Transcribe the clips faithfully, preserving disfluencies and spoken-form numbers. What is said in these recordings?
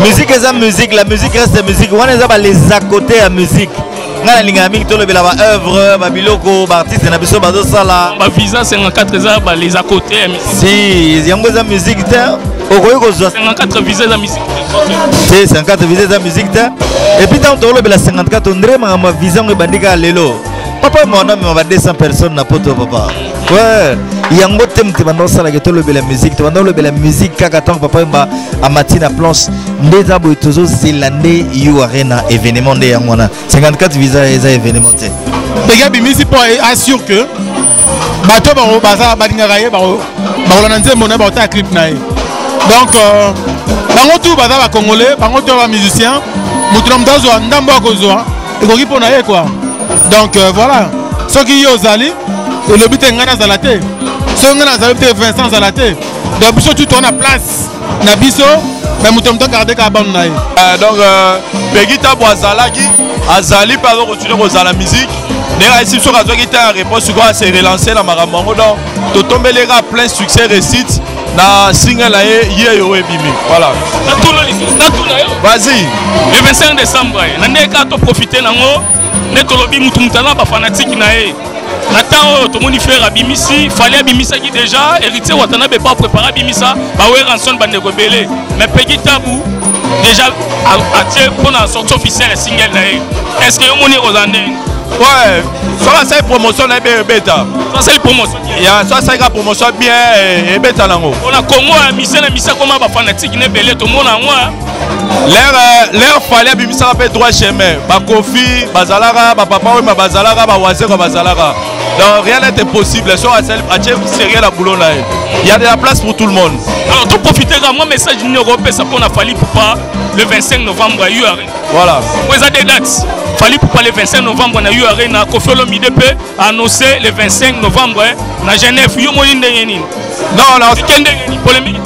musique est la musique, la musique reste la musique. On a les à côté à musique. On a les amis qui ont la œuvre, Babiloko, artiste, on a besoin de ça là. Ma visa cinquante-quatre ans, les à côté à musique. Si, il y a une musique. cinquante-quatre visées à musique. C'est cinquante visées à musique. Et puis quand on a cinquante-quatre, on a ma visa, on a bandit à l'élo. Papa, mon homme, on va deux cents personnes à poto, papa. Ouais, il y a un mot thème qui va dans la ghetto, le bel musique, tu vas dans le bel musique, Kakatan, papa, à matin à planche, les abos et toujours, c'est l'année You Arena, événement de Yamwana. cinquante-quatre visas et ça événement. Les gars, ils assurent que, bateau, baza, badingaraye, baolandais, mon abord, à clip naï. Donc, dans tout, baza, va congolais, par contre, va musicien, moutrom d'azoa, n'ambo gozoa, et qu'on répond à quoi. Donc euh, voilà, ceux qui sont allés, le but est de gagner à la tête. Ceux qui sont allés, c'est Vincent à la tête. Donc, surtout, on a place. On a biso, mais on a gardé la bande. Donc, Peguy Tabu Azalaki, Azali, pardon, continuer à la musique. Mais la réception a été en réponse, c'est relancé dans ma ramongo. Donc, tu tombes les gars, plein succès, récite. Na single là hier yo ebimi voilà na tout là na tout là vas-y le vingt-cinq décembre na ndeka to profiter nango ne to lobi mutu mutala ba fanatique na e na temps to moni frère abimisi fallait abimisa qui déjà héritier watana be pas préparer abimisa ba we ranson ba ndeko belé mais Peguy Tabu déjà a tiré pour la sortie officielle single là est-ce que yo moni ozane ouais soit c'est promotion là bien bêta soit c'est promotion il y a soit c'est la promotion bien et bêta nango on a Congo à mission à mission comme ba fanatique ne belé tout monde en moi l'air l'air fallait bi mission pas droit chemin ba Koffi bazalara ba Papa Wemba bazalara ba Wazeko bazalara donc rien n'est impossible soit c'est à chef sérieux la boulot là il y a de la place pour tout le monde alors tout profiter à moi message union européen ça qu'on a fallu pour pas le vingt-cinq novembre à U R voilà vous avez des dates fallu pour pas le vingt-cinq novembre na Arena Koffi Olomide pe annoncé le vingt-cinq novembre na Genève yo mo ndengeni non la ndengeni polémique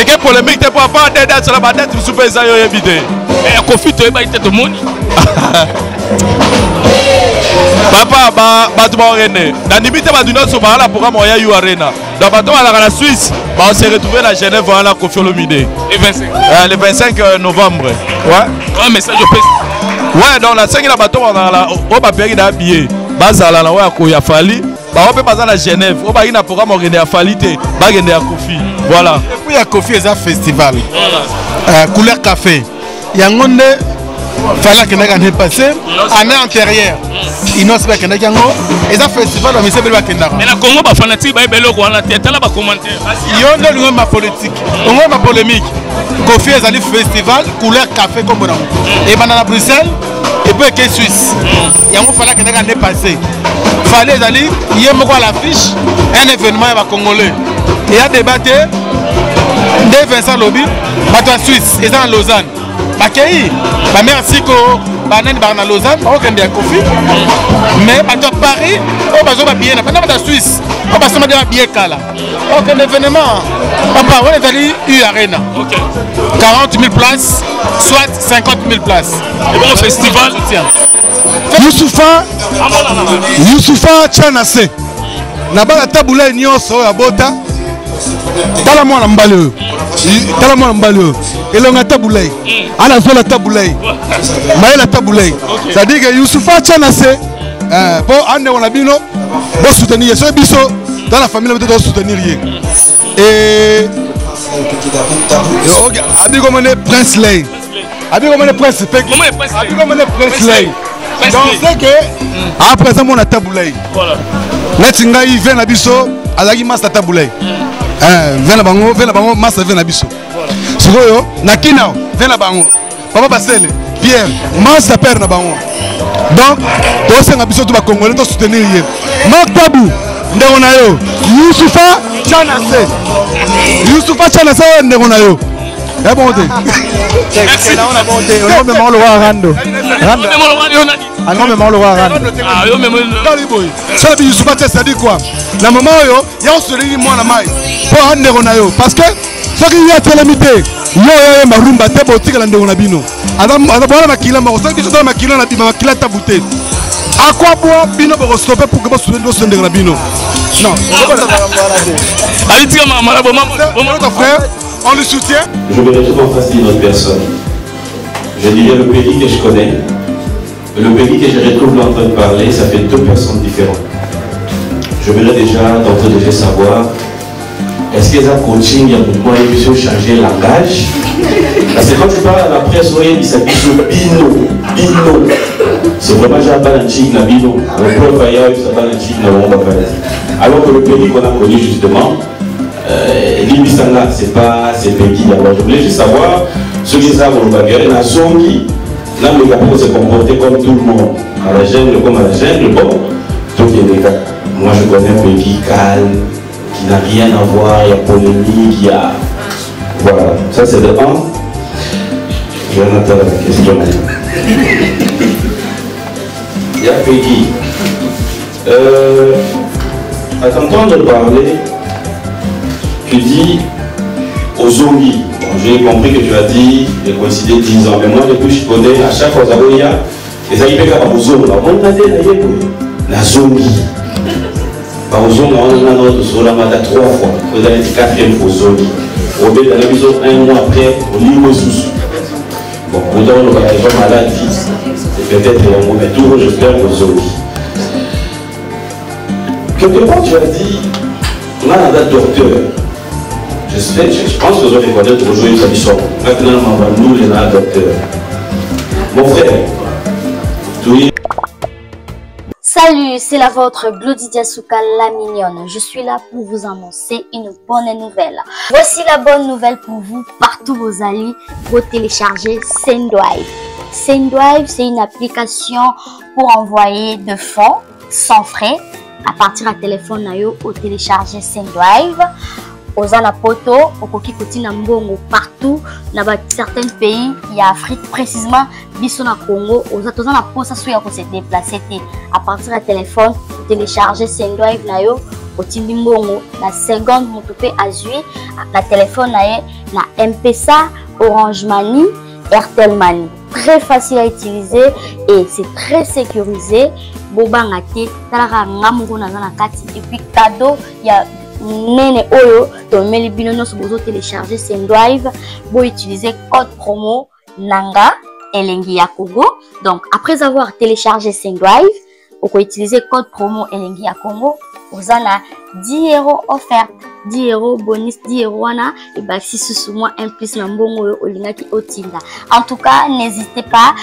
et que polémique te pour avoir des dates sur la date sous pesa yo éviter et Koffi to ba tête moni papa ba ba to ba René na limite ba dino so ba la programme ya yo Arena donc ba to ba la Suisse ba on se retrouver la Genève voilà Koffi Olomide le vingt-cinq le vingt-cinq novembre ouais un message au pesa. Ouais, donc la cinq la bateau on a la on va payer d'habiller. Bazala la ouais à Koya Fali. Bah on peut passer à la Genève. On va y na programme organiser à Falité. Bah gagner à Koffi. Voilà. Et puis à Koffi c'est un festival. Voilà. Couleur café. Il y a un monde fallait que l'année passée année antérieure. Il n'ose pas que n'a gango. Et un festival on essaie de pas kenda. Mais la Congo ba fanatique ba belo ko na tête là ba commenter. Il y a un le ma politique. On va ma polémique. Koffi est allé festival couleur café comme on a. Et ben à Bruxelles et puis qu'est Suisse. Il y a un fallait que l'année passée. Fallait aller il y a moko à l'affiche un événement va congolais. Il y a débatté des Vincent Lobby battre Suisse et dans Lausanne. Bakei, bah merci ko, bah nani bah na Lausanne, bah aucun des conflits. Mais bah toi Paris, oh bah je vais bien, bah non bah Suisse, oh bah ça m'a déjà bien calé. Aucun événement, papa, on est allé U Arena. Ok. quarante mille places, soit cinquante mille places. Et bon festival. Youssoufa, Youssoufa Tchanase, na ba Tabu Ley nyonso ya bota, tala mwana mbale, tala mwana mbale. Elenga Tabu Ley, ana zola Tabu Ley, maela Tabu Ley. Ça dit que Youssoufa Tchanase, bon ande on a Bino, bon soutenir, c'est biso dans la famille on doit soutenir. Et Abi comme on est Prince Ley, Abi comme on est Prince Peguy, Abi comme on est Prince Ley. Donc c'est que à présent on a Tabu Ley. Voilà. Netinga il vient na biso, alagi mas Tabu Ley. Euh, vient na bango, vient na bango mas vient na biso. Sikoyo nakina vela bango papa Basile Pierre Massa père na bango donc to senga biso to ba Congolais to soutenir hier Mak Tabu ndeko na yo Youssoufa Tchanase Youssoufa Tchanase ndeko na yo ya bonté merci na ona bonté on me molo wa rando rando me molo wa yona a non me molo wa rando ah yo me molo dali boy ça bi Youssoufa Tchanase ça dit quoi la maman yo ya on se réunit moi na mai pour ndeko na yo parce que so ki ya telemite yo yo marumba te botika la ndongo na bino adam adam bora makila ma osaki so makila na bino makila tabute akwa bo bino bo stopper pour que bo souvenir so ndongo na bino non ali tika mama mama mon frère on le soutient. je me retrouve en face d'une autre personne. Je dirais le pays que je connais, le pays que je retrouve là en train de parler, ça fait deux personnes différentes. Je verrais déjà d'entrée de jeu savoir, est-ce qu'ils ont coaching, il y a mouvement, ils ont changer le langage? Parce que quand tu parles à la presse, ils s'habillent sur Bino, Bino. C'est vraiment genre Balanchik na Bino. On peut faire ça Balanchik na Wamba Balanchik. Alors que le pays qu'on a connu justement, l'Ibisanga, c'est pas c'est Peguy. Alors je voulais juste savoir, ceux qui savent, on va dire, la Zongi, là le Gabon s'est comporté comme tout le monde. À la gêne, le comme à la gêne, le bon. Donc il y a des gars. Moi je connais un Peguy calme, qui n'a rien à voir, il y a polémique, il y a. Voilà, ça c'est de un. Je vais attendre la question. Il y a Peguy. Euh, à t'entendre parler, tu dis aux zombies. Bon, j'ai compris que tu as dit, j'ai coïncidé dix ans, mais moi depuis je connais, à chaque fois, il y a les aïpèques à Barouzon. On a dit la zombie. Barouzon, on a notre solamada trois fois. Vous avez dit quatrième fois zombie. Au bout de la maison, un mois après, on lit nos sous. Bon, pourtant, on va être malade, c'est peut-être un mauvais tour, j'espère, aux zombies. Quelque part, tu as dit, on a un docteur. Je, sais, je pense que vous allez connaître aujourd'hui sa mission. Maintenant, nous, les docteurs. Mon frère, tu... Salut, c'est la vôtre Glodidia Souka la mignonne. Je suis là pour vous annoncer une bonne nouvelle. Voici la bonne nouvelle pour vous, partout vos alliés, pour télécharger Sendwave. Sendwave, c'est une application pour envoyer de fonds sans frais à partir à téléphone nayo ou télécharger Sendwave. Ozana poto, okoki koti na mbongo partout na ba certains pays ya Afrique précisément biso na Congo, ozatoza na posa so ya ko se déplacer té à partir à téléphone télécharger Sendwave na yo koti mbongo na seconde motope azui na téléphone na ye na M P S A, Orange Money, Airtel Money. Très facile à utiliser et c'est très sécurisé. Bobanga té talara ngamungo na na kati et puis cadeau ya Nene Oyo, ton mail Bino nos bozo télécharger Sendwave, pour utiliser code promo Nanga Elenga Congo. Donc après avoir téléchargé Sendwave, vous pouvez utiliser code promo Elenga Congo. Vous en a dix euros offerts, dix euros bonus, dix euros et bah si sous moi un plus n'ambongo olina qui otinda. En tout cas, n'hésitez pas.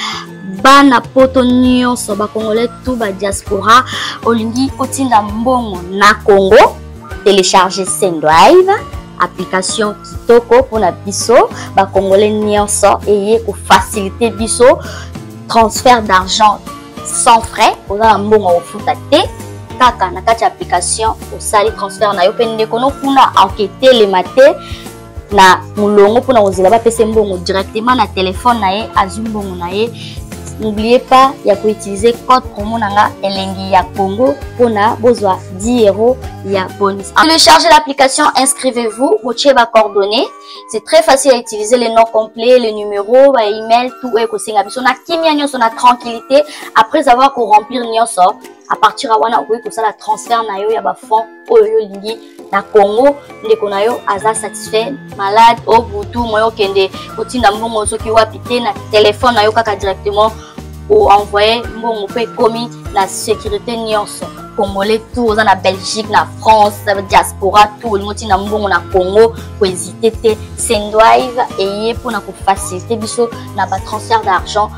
Bana poto nyonso ba congolais tout ba diaspora olingi otinda mbongo na Congo. Télécharger Sendwave, application Kitoko pour la biso, ba congolais nyonso et pour faciliter biso transfert d'argent sans frais. On a un bon au foot à té, kaka na kati application au sali transfert na yo pende kono kuna enquêter les maté na mulongo pour na ozela ba pese mbongo directement na téléphone na ye azumbongo na ye. N'oubliez pas, il y a pour utiliser code promo nanga Elenga Congo pour na besoin dix euros ya bonus. Téléchargez l'application, inscrivez-vous, vous avez vos coordonnées. C'est très facile à utiliser, les noms complets, les numéros, les emails, tout est possible. On a Kimianios, on a tranquillité après avoir qu'on remplir Nios. À partir à wana oui pour ça la transfert na yo ya ba fond oyo lingi na Congo ndeko na yo aza satisfait malade au butu moyo kende otinda mbongo soki wapite na téléphone na yo kaka directement ou envoyer mbongo pe komi la sécurité nyonso congolais tout oza na Belgique na France diaspora tout le monde na mbongo na Congo ko hésiter te Sendwave et pour na ko faciliter biso na ba transfert d'argent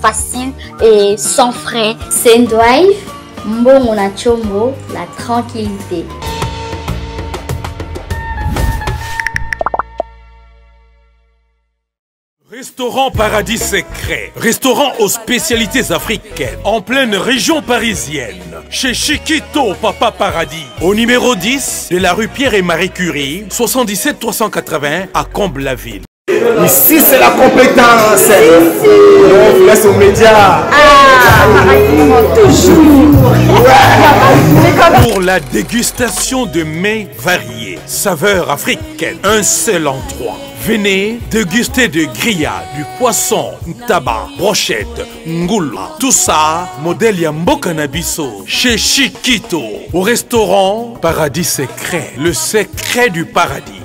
facile et sans frais. Sendwave Mbongo na Chombo, la tranquillité. Restaurant Paradis Secret, restaurant aux spécialités africaines, en pleine région parisienne, chez Chiquito Papa Paradis, au numéro dix de la rue Pierre et Marie Curie, soixante-dix-sept trois cent quatre-vingts à Combs-la-Ville. Ici c'est la compétence. On vous laisse aux médias. Ah, toujours. Ouais. Pour la dégustation de mets variés, saveurs africaines, un seul endroit. Venez déguster de grillades, du poisson, tabac, brochette, ngoula. Tout ça, modèle Yambo Cannabiso, chez Chiquito, au restaurant Paradis Secret, le secret du paradis.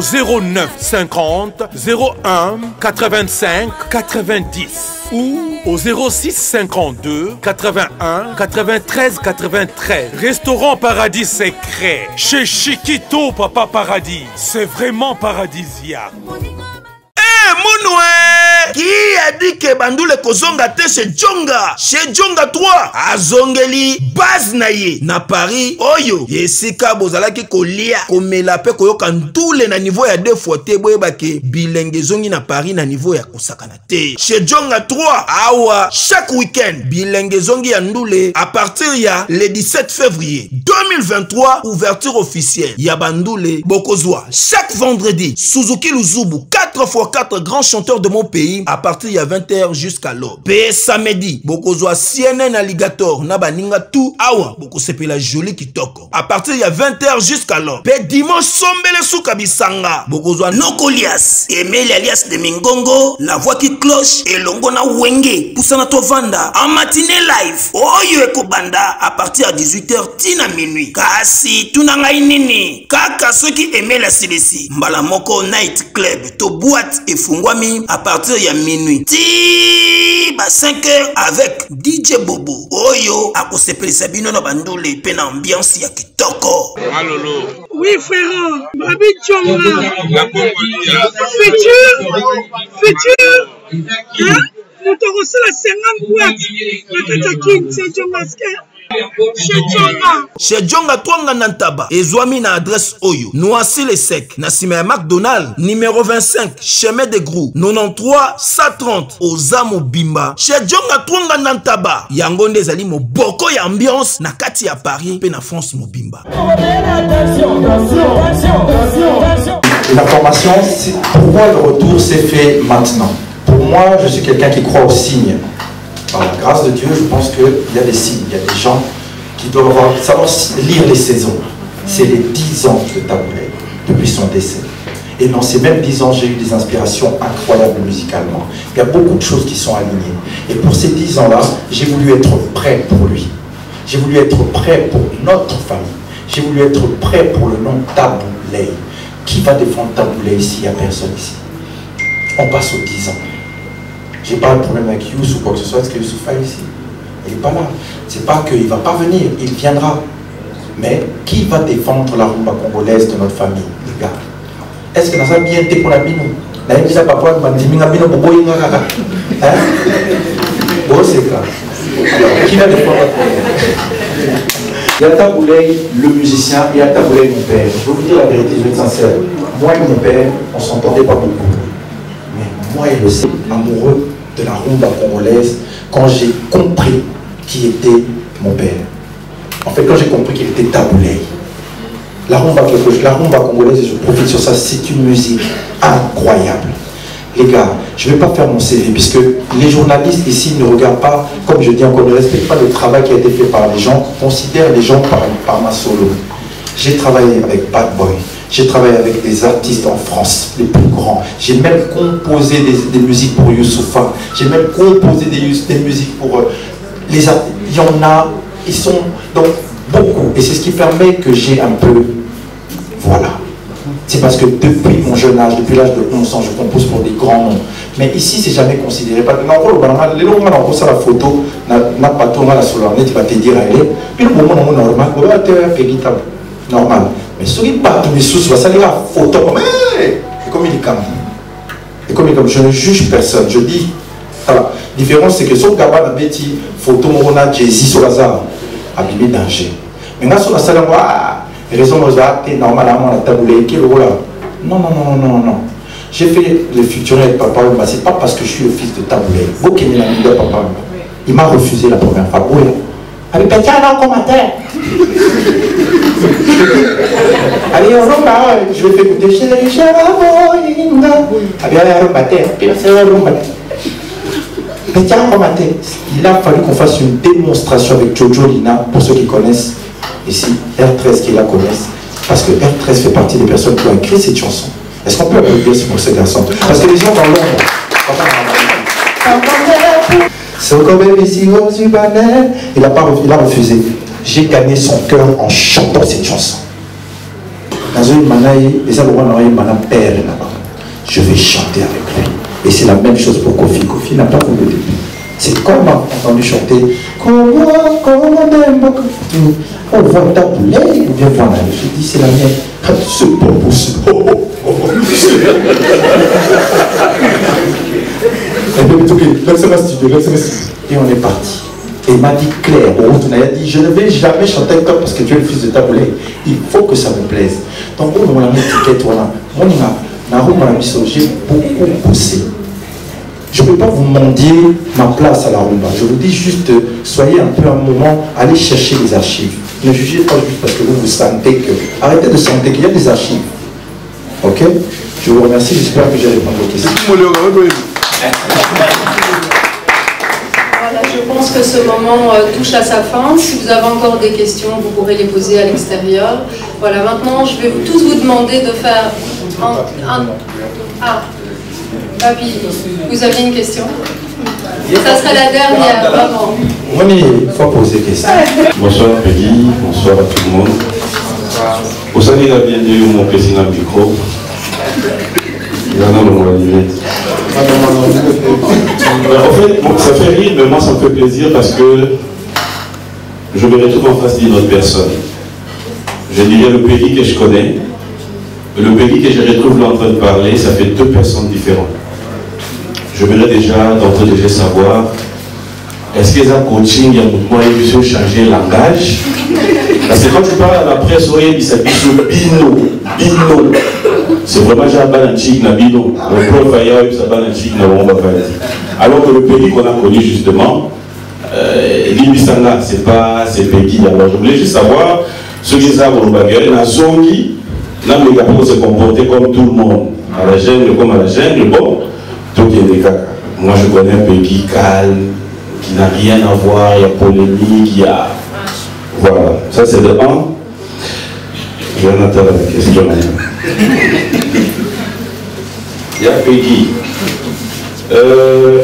zéro neuf cinquante zéro un quatre-vingt-cinq quatre-vingt-dix ou au zéro six cinquante-deux quatre-vingt-un quatre-vingt-treize quatre-vingt-treize. Restaurant Paradis Secret, chez Chiquito Papa Paradis. C'est vraiment paradisiaque. Monoué! Qui a dit que Bandoule Kozonga te chez Tonga? Chez Tonga trois! Azongeli, base naye, na Paris, oyo! Yesika bozala ki kolia, komela pe koyoka ntoule na niveau ya deux fois te boye bake, bilenge zongi na Paris na niveau ya kosakana te. Chez Tonga trois, awa, chaque week-end, bilenge zongi ya ndoule, à partir ya le dix-sept février deux mille vingt-trois, ouverture officielle, ya Bandoule, Bokozwa, chaque vendredi, Suzuki Luzubu, quatre fois quatre grands chanteurs de mon pays à partir de vingt heures jusqu'à l'aube. P samedi, Bokozwa C N N Alligator, Nabaninga tout awa, Bokosepe la jolie kitoko. À partir de vingt heures jusqu'à l'aube. P dimanche sombele soukabisanga, Bokozwa Nokolias, Emel alias de Mingongo, la voix qui cloche et longona wenge, poussana tovanda en matinée live. Oyo ekobanda à partir de dix-huit heures tina minuit. Kasi tunanga inini, kaka ceux qui aimaient la silesi, Mbalamoko Night Club, Tobu boîte et fungwami à partir de minuit. Ti ba cinq heures avec D J Bobo. Oyo akosepeli Sabino na bandule pe na ambiance ya kitoko. Alolo. Oui frère, Babi Tchonga. Futur, futur. Hein? Nous te recevons la cinquante boîtes. Mais t'as qui c'est Dieu masqué. Chez Djonga Twanga Nantaba, Ezwami na adresse Oyo, Noisy les Secs, Nassima McDonald, numéro vingt-cinq, Chemin de Grou, quatre-vingt-treize cent trente, Ozamo Bimba. Chez Djonga Twanga Nantaba, Yangonde Zali Moboko ya ambiance, na kati ya Paris, pe na France Mobimba. L'information, pour moi le retour s'est fait maintenant. Pour moi, je suis quelqu'un qui croit aux signes. Par la grâce de Dieu, je pense qu'il y a des signes, il y a des gens qui doivent avoir, savoir lire les saisons. C'est les dix ans de Tabu Ley, depuis son décès. Et dans ces mêmes dix ans, j'ai eu des inspirations incroyables musicalement. Il y a beaucoup de choses qui sont alignées. Et pour ces dix ans-là, j'ai voulu être prêt pour lui. J'ai voulu être prêt pour notre famille. J'ai voulu être prêt pour le nom Tabu Ley. Qui va défendre Tabu Ley ici? Il n'y a personne ici. On passe aux dix ans. J'ai pas de problème avec Youssou ou quoi que ce soit, parce que Youssoufa est ici. Il n'est pas là. C'est pas qu'il ne va pas venir, il viendra. Mais qui va défendre la rumba congolaise de notre famille, les gars? Est-ce que nous avons bien été pour la Bino? La Bino, c'est bon, c'est ça. Alors, qui va défendre la famille? Il y a Tabu Ley, le musicien, et il y a Tabu Ley, mon père. Je vais vous dire la vérité, je vais être sincère. Moi et mon père, on ne s'entendait pas beaucoup. Mais moi et le C, amoureux de la rumba congolaise, quand j'ai compris qui était mon père. En fait, quand j'ai compris qu'il était Tabu Ley. La rumba, la rumba congolaise, je profite sur ça, c'est une musique incroyable. Les gars, je ne vais pas faire mon C V, puisque les journalistes ici ne regardent pas, comme je dis encore, ne respectent pas le travail qui a été fait par les gens, considèrent les gens par, par ma solo. J'ai travaillé avec Bad Boy. J'ai travaillé avec des artistes en France, les plus grands. J'ai même composé des, des musiques pour Youssoufa. J'ai même composé des, des musiques pour euh, les artistes. Il y en a, ils sont donc beaucoup. Et c'est ce qui permet que j'ai un peu... Voilà. C'est parce que depuis mon jeune âge, depuis l'âge de onze ans, je compose pour des grands noms. Mais ici, c'est jamais considéré. Parce que les gens ont posé la photo, n'a pas tourné la sur l'ornette, il va te dire à elle. Puis le moment où on a remarqué, Peguy Tabu. Normal. Mais ceux qui battent mes sous, ça les gars, photo comme et comme il est comme. Et comme il est comme, je ne juge personne, je dis. Alors, la différence c'est que son gaba avait dit photo on a Jésus sur hasard, abîmé danger. Mais là sur la salle, ah, raison Mozart, normalement la Tabu Ley, quel rôle là? Non, non, non, non, non, non. J'ai fait le futur avec Papa Wemba, c'est pas parce que je suis le fils de Tabu Ley. Vous qui êtes l'ami de Papa Wemba. Il m'a refusé la première fois. Oui. Ali Petiana commentaire. Ali Oromba, je vais écouter chez les chers. Ali Oromba, c'est Oromba. Petiana commentaire. Il a fallu qu'on fasse une démonstration avec Jojo Lina, pour ceux qui connaissent ici, R treize qui la connaissent, parce que R treize fait partie des personnes qui ont écrit cette chanson. Est-ce qu'on peut applaudir pour ce garçon? Parce que les gens dans l'ombre. C'est quand même ici, il a, pas, il a refusé. J'ai gagné son cœur en chantant cette chanson. Je vais chanter avec lui. Et c'est la même chose pour Koffi. Koffi n'a pas voulu. C'est comme on a entendu chanter. On voit Tabu Ley, on vient voir la vie. Je dis, c'est la mienne. Ce bon pour ce bon. Et on est parti. Et il m'a dit clair, on a dit, je ne vais jamais chanter avec toi parce que tu es le fils de Tabu Ley. Il faut que ça me plaise. Donc on a mis ticket, voilà. J'ai beaucoup poussé. Je ne peux pas vous mendier ma place à la rumba. Je vous dis juste, soyez un peu un moment, allez chercher les archives. Ne jugez pas juste parce que vous vous sentez que... Arrêtez de sentir qu'il y a des archives. Ok? Je vous remercie, j'espère que j'ai répondu aux questions. Voilà, je pense que ce moment euh, touche à sa fin. Si vous avez encore des questions, vous pourrez les poser à l'extérieur. Voilà, maintenant, je vais vous, tous vous demander de faire un... un... Ah. Papi, vous aviez une question? Ça sera la dernière, vraiment. Oui, il faut poser des questions. Bonsoir Peguy, bonsoir à tout le monde. Vous savez, la bienvenue mon président micro. Il y en a dans mon animé. En fait, bon, ça fait rire, mais moi ça me fait plaisir parce que je me retrouve en face d'une autre personne. Je dirais le Peguy que je connais. Le Peguy que je retrouve là en train de parler, ça fait deux personnes différentes. Je voudrais déjà d'entrée de jeu savoir, est-ce qu'ils ont coaching, il y a mouvement, ils ont changé le langage? Parce que quand tu parles à la presse, ils s'appuient sur Bino, Bino. C'est vraiment genre Balanchik na Bino. Le prof ailleurs, il s'appelle Balanchik na Wamba. Alors que le Peguy qu'on a connu justement, l'Ibisanga, c'est pas c'est Peguy. Alors je voulais juste savoir, ceux qui savent au Baguerre, la Zongi. Là, les gars se comporter comme tout le monde, à la gêne, comme à la gêne, bon, tout est des caca. Moi, je connais un Peguy calme, qui n'a rien à voir, il y a polémique, il y a... Voilà, ça c'est de un. Je vais en attendre la question. Il y a Peguy. Euh,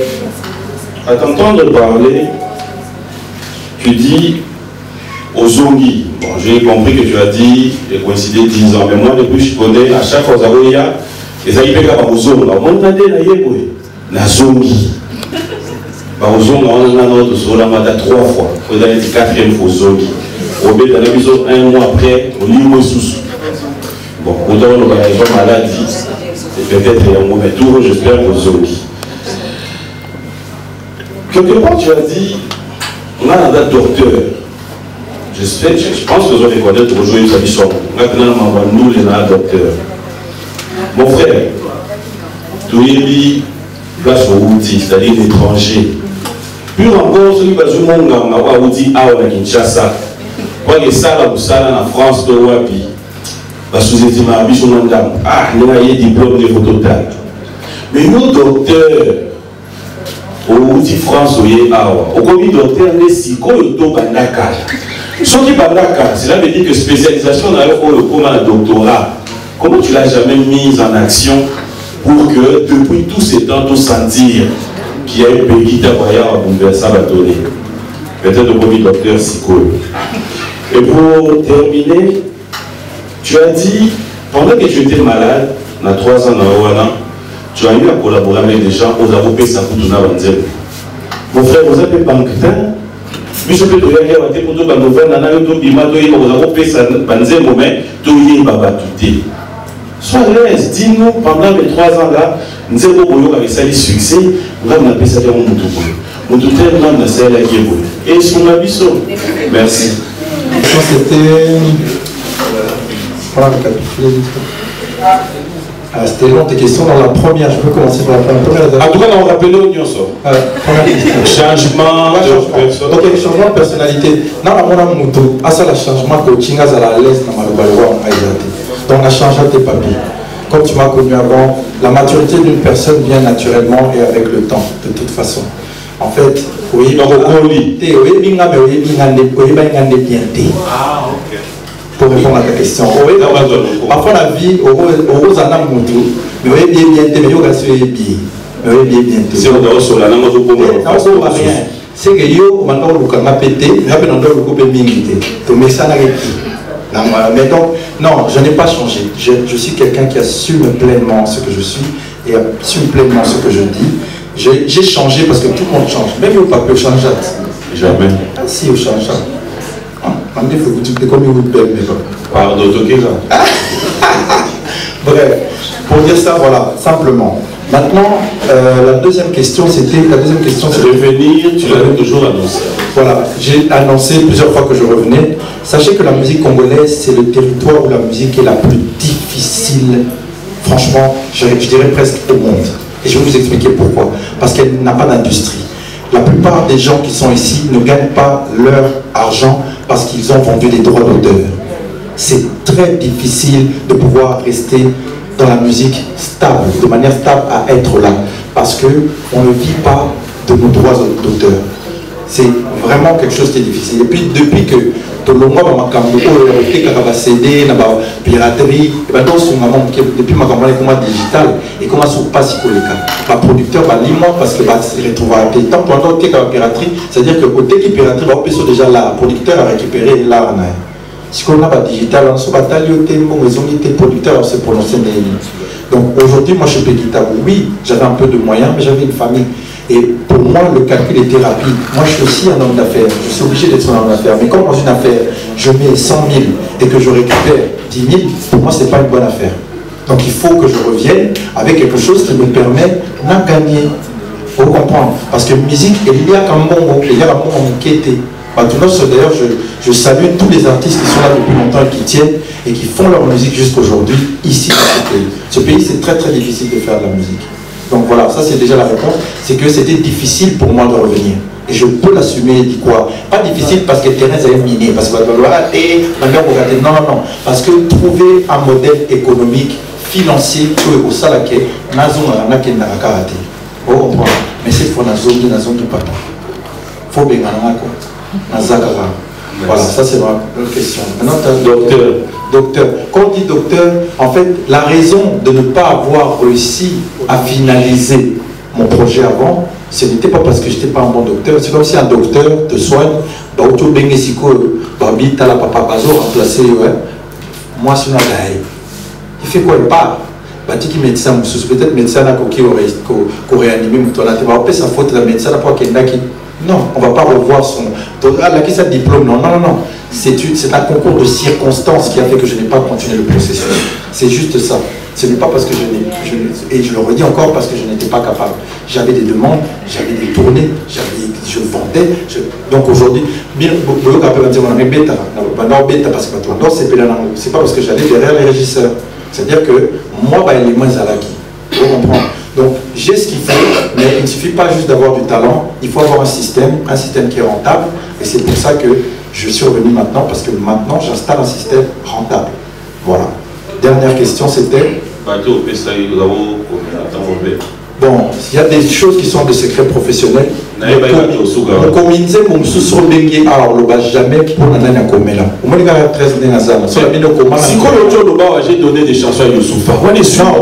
à t'entendre parler, tu dis... Aux Zongi, bon, j'ai compris que tu as dit, j'ai coïncidé dix ans, mais moi depuis je connais, à chaque fois, il y a les Aïpeka Barouzon, la Montadé, la Yéboué, la Zongi. Barouzon, on a notre Solamada trois fois, on a été quatrième fois Zongi. Au bout d'un épisode, un mois après, on y est sous. Bon, autant on va être maladie, c'est peut-être un mauvais tour, j'espère, aux Zongi. Quelque part, tu as dit, on a un docteur. Je, sais, je pense que vous allez connaître aujourd'hui sa mission. Maintenant, nous, les docteurs. Mon frère, tout est place au outil, c'est-à-dire l'étranger. Plus encore, celui qui a monde n'a pas outil à Kinshasa. Quand il y a ça, en France, de Wapi, la sous-estime à Bishon Mandam. Ah, il y a des diplômes de phototag. Mais nous, docteurs, au outil France, au Yéhawa, au comité docteur, les Siko, le Tobanaka. Ce qui cela veut dire que spécialisation d'ailleurs comme un doctorat, comment tu l'as jamais mise en action pour que depuis tous ces temps, tu sentir qu'il y a un Peguy à bouleverser la donnée. Peut-être le premier docteur Siko. Et pour terminer, tu as dit, pendant que tu étais malade, il y a trois ans dans Roland, tu as eu à collaborer avec des gens, aux avocats, ça vous donne à dire. Mon frère, vous avez pas mais je peux te dire que pour tout le monde, nous avons sois à l'aise, dis-nous pendant les trois ans là, nous avons eu un succès, nous avons appelé ça des gens qui ont été là. Et sur ma vie, merci. Ça c'était. Ah, c'était long tes questions dans la première, je peux commencer par la première. En tout cas, on rappelait au Nyonso. Changement de personnalité. Ok, changement de personnalité. Non, on a moutou. À ça, le changement coaching, à la laisse, dans le balois, on a éclaté. Donc, on a changé tes papiers. Comme tu m'as connu avant, la maturité d'une personne vient naturellement et avec le temps, de toute façon. En fait, oui, donc, on oui, oui, oui, oui, oui, oui, oui, pour répondre à ta question. Parfois la vie, au rose à Namoutou, mais oui, bien, bien, bien, bien, bien, bien, bien, bien, bien, bien, c'est que yo, maintenant, le coma pété, mais dans le coup, tu mets ça dans la mais donc, non, je n'ai pas changé. Je, je suis quelqu'un qui assume pleinement ce que je suis et assume pleinement ce que je dis. J'ai changé parce que tout le monde change. Même au papier, au change. Jamais. Ah si, au change. Pardon, bref, pour dire ça, voilà, simplement. Maintenant, euh, la deuxième question, c'était... La deuxième question, c'est... Revenir, tu l'avais toujours annoncé. Voilà, j'ai annoncé plusieurs fois que je revenais. Sachez que la musique congolaise, c'est le territoire où la musique est la plus difficile, franchement, je, je dirais presque au monde. Et je vais vous expliquer pourquoi. Parce qu'elle n'a pas d'industrie. La plupart des gens qui sont ici ne gagnent pas leur argent parce qu'ils ont vendu des droits d'auteur. C'est très difficile de pouvoir rester dans la musique stable, de manière stable à être là, parce qu'on ne vit pas de nos droits d'auteur. C'est vraiment quelque chose qui est difficile. Et puis depuis que Tolonga m'a cambriolé, depuis qu'on a cédé, la piraterie, et ben dans son moment depuis ma campagne comment digital et comment se passe pour les cas. Pas producteur, pas limon parce que bah se retrouve à des temps pendant que la piraterie, c'est-à-dire que côté qui piraterie, on peut déjà là, producteur a récupéré là on a. Si qu'on a pas digital, on se bataille au tempo, ils ont été producteurs, on se prononçait des. Donc aujourd'hui, moi je suis Peguy Tabu. Oui, j'avais un peu de moyens, mais j'avais une famille. Et pour moi, le calcul était rapide. Moi, je suis aussi un homme d'affaires. Je suis obligé d'être un homme d'affaires. Mais quand dans une affaire, je mets cent mille et que je récupère dix mille, pour moi, ce n'est pas une bonne affaire. Donc, il faut que je revienne avec quelque chose qui me permet de gagner. Il faut comprendre. Parce que musique, il y a un moment où il y a un moment où il y a un moment où d'ailleurs, je, je salue tous les artistes qui sont là depuis longtemps et qui tiennent et qui font leur musique jusqu'aujourd'hui, ici, dans ce pays. Ce pays, c'est très, très difficile de faire de la musique. Donc voilà, ça c'est déjà la réponse, c'est que c'était difficile pour moi de revenir. Et je peux l'assumer et dire quoi? Pas difficile parce que Thérèse avait miné, parce que voilà, et ma mère regardait, non, non, non. Parce que trouver un modèle économique, financier, que au salaké, Nazon n'a qu'elle n'a qu'à rater. Vous comprenez? Mais c'est pour la zone de la zone du papa. Faut bien quoi. Nazakara. Voilà, ça c'est ma question. Maintenant, docteur. Docteur. Quand on dit docteur, en fait, la raison de ne pas avoir réussi à finaliser mon projet avant, ce n'était pas parce que je n'étais pas un bon docteur. C'est comme si un docteur te soigne, bah, autour de Bengesiko, Babi, Tala, Papa, Bazo, remplacé, ouais. Moi, c'est une agaille. Il fait quoi? Il part. Bah, tu dis médecin, peut-être médecin n'a qu'au réanimé, mais toi, là, tu vas appeler sa faute, la médecin n'a pas qu'elle n'a qui. Non, on ne va pas revoir son... Ah, là, qui ça diplôme? Non, non, non, non. C'est un concours de circonstances qui a fait que je n'ai pas continué le processus. C'est juste ça. Ce n'est pas parce que je n'ai... Je, et je le redis encore parce que je n'étais pas capable. J'avais des demandes, j'avais des tournées, je vendais. Je, donc aujourd'hui, c'est pas parce que j'allais derrière les régisseurs. C'est-à-dire que moi, bah, il est moins à l'acquis. Vous comprenez? Donc, j'ai ce qu'il faut, mais il ne suffit pas juste d'avoir du talent, il faut avoir un système, un système qui est rentable, et c'est pour ça que je suis revenu maintenant, parce que maintenant, j'installe un système rentable. Voilà. Dernière question, c'était... Bon, il y a des choses qui sont des secrets professionnels. Le comité, on me sous-souligne, alors on ne va jamais pour l'année à Comela. On m'a dit qu'à R treize, on est à Zana. Si on j'ai donné des chansons à Youssoufa. Non,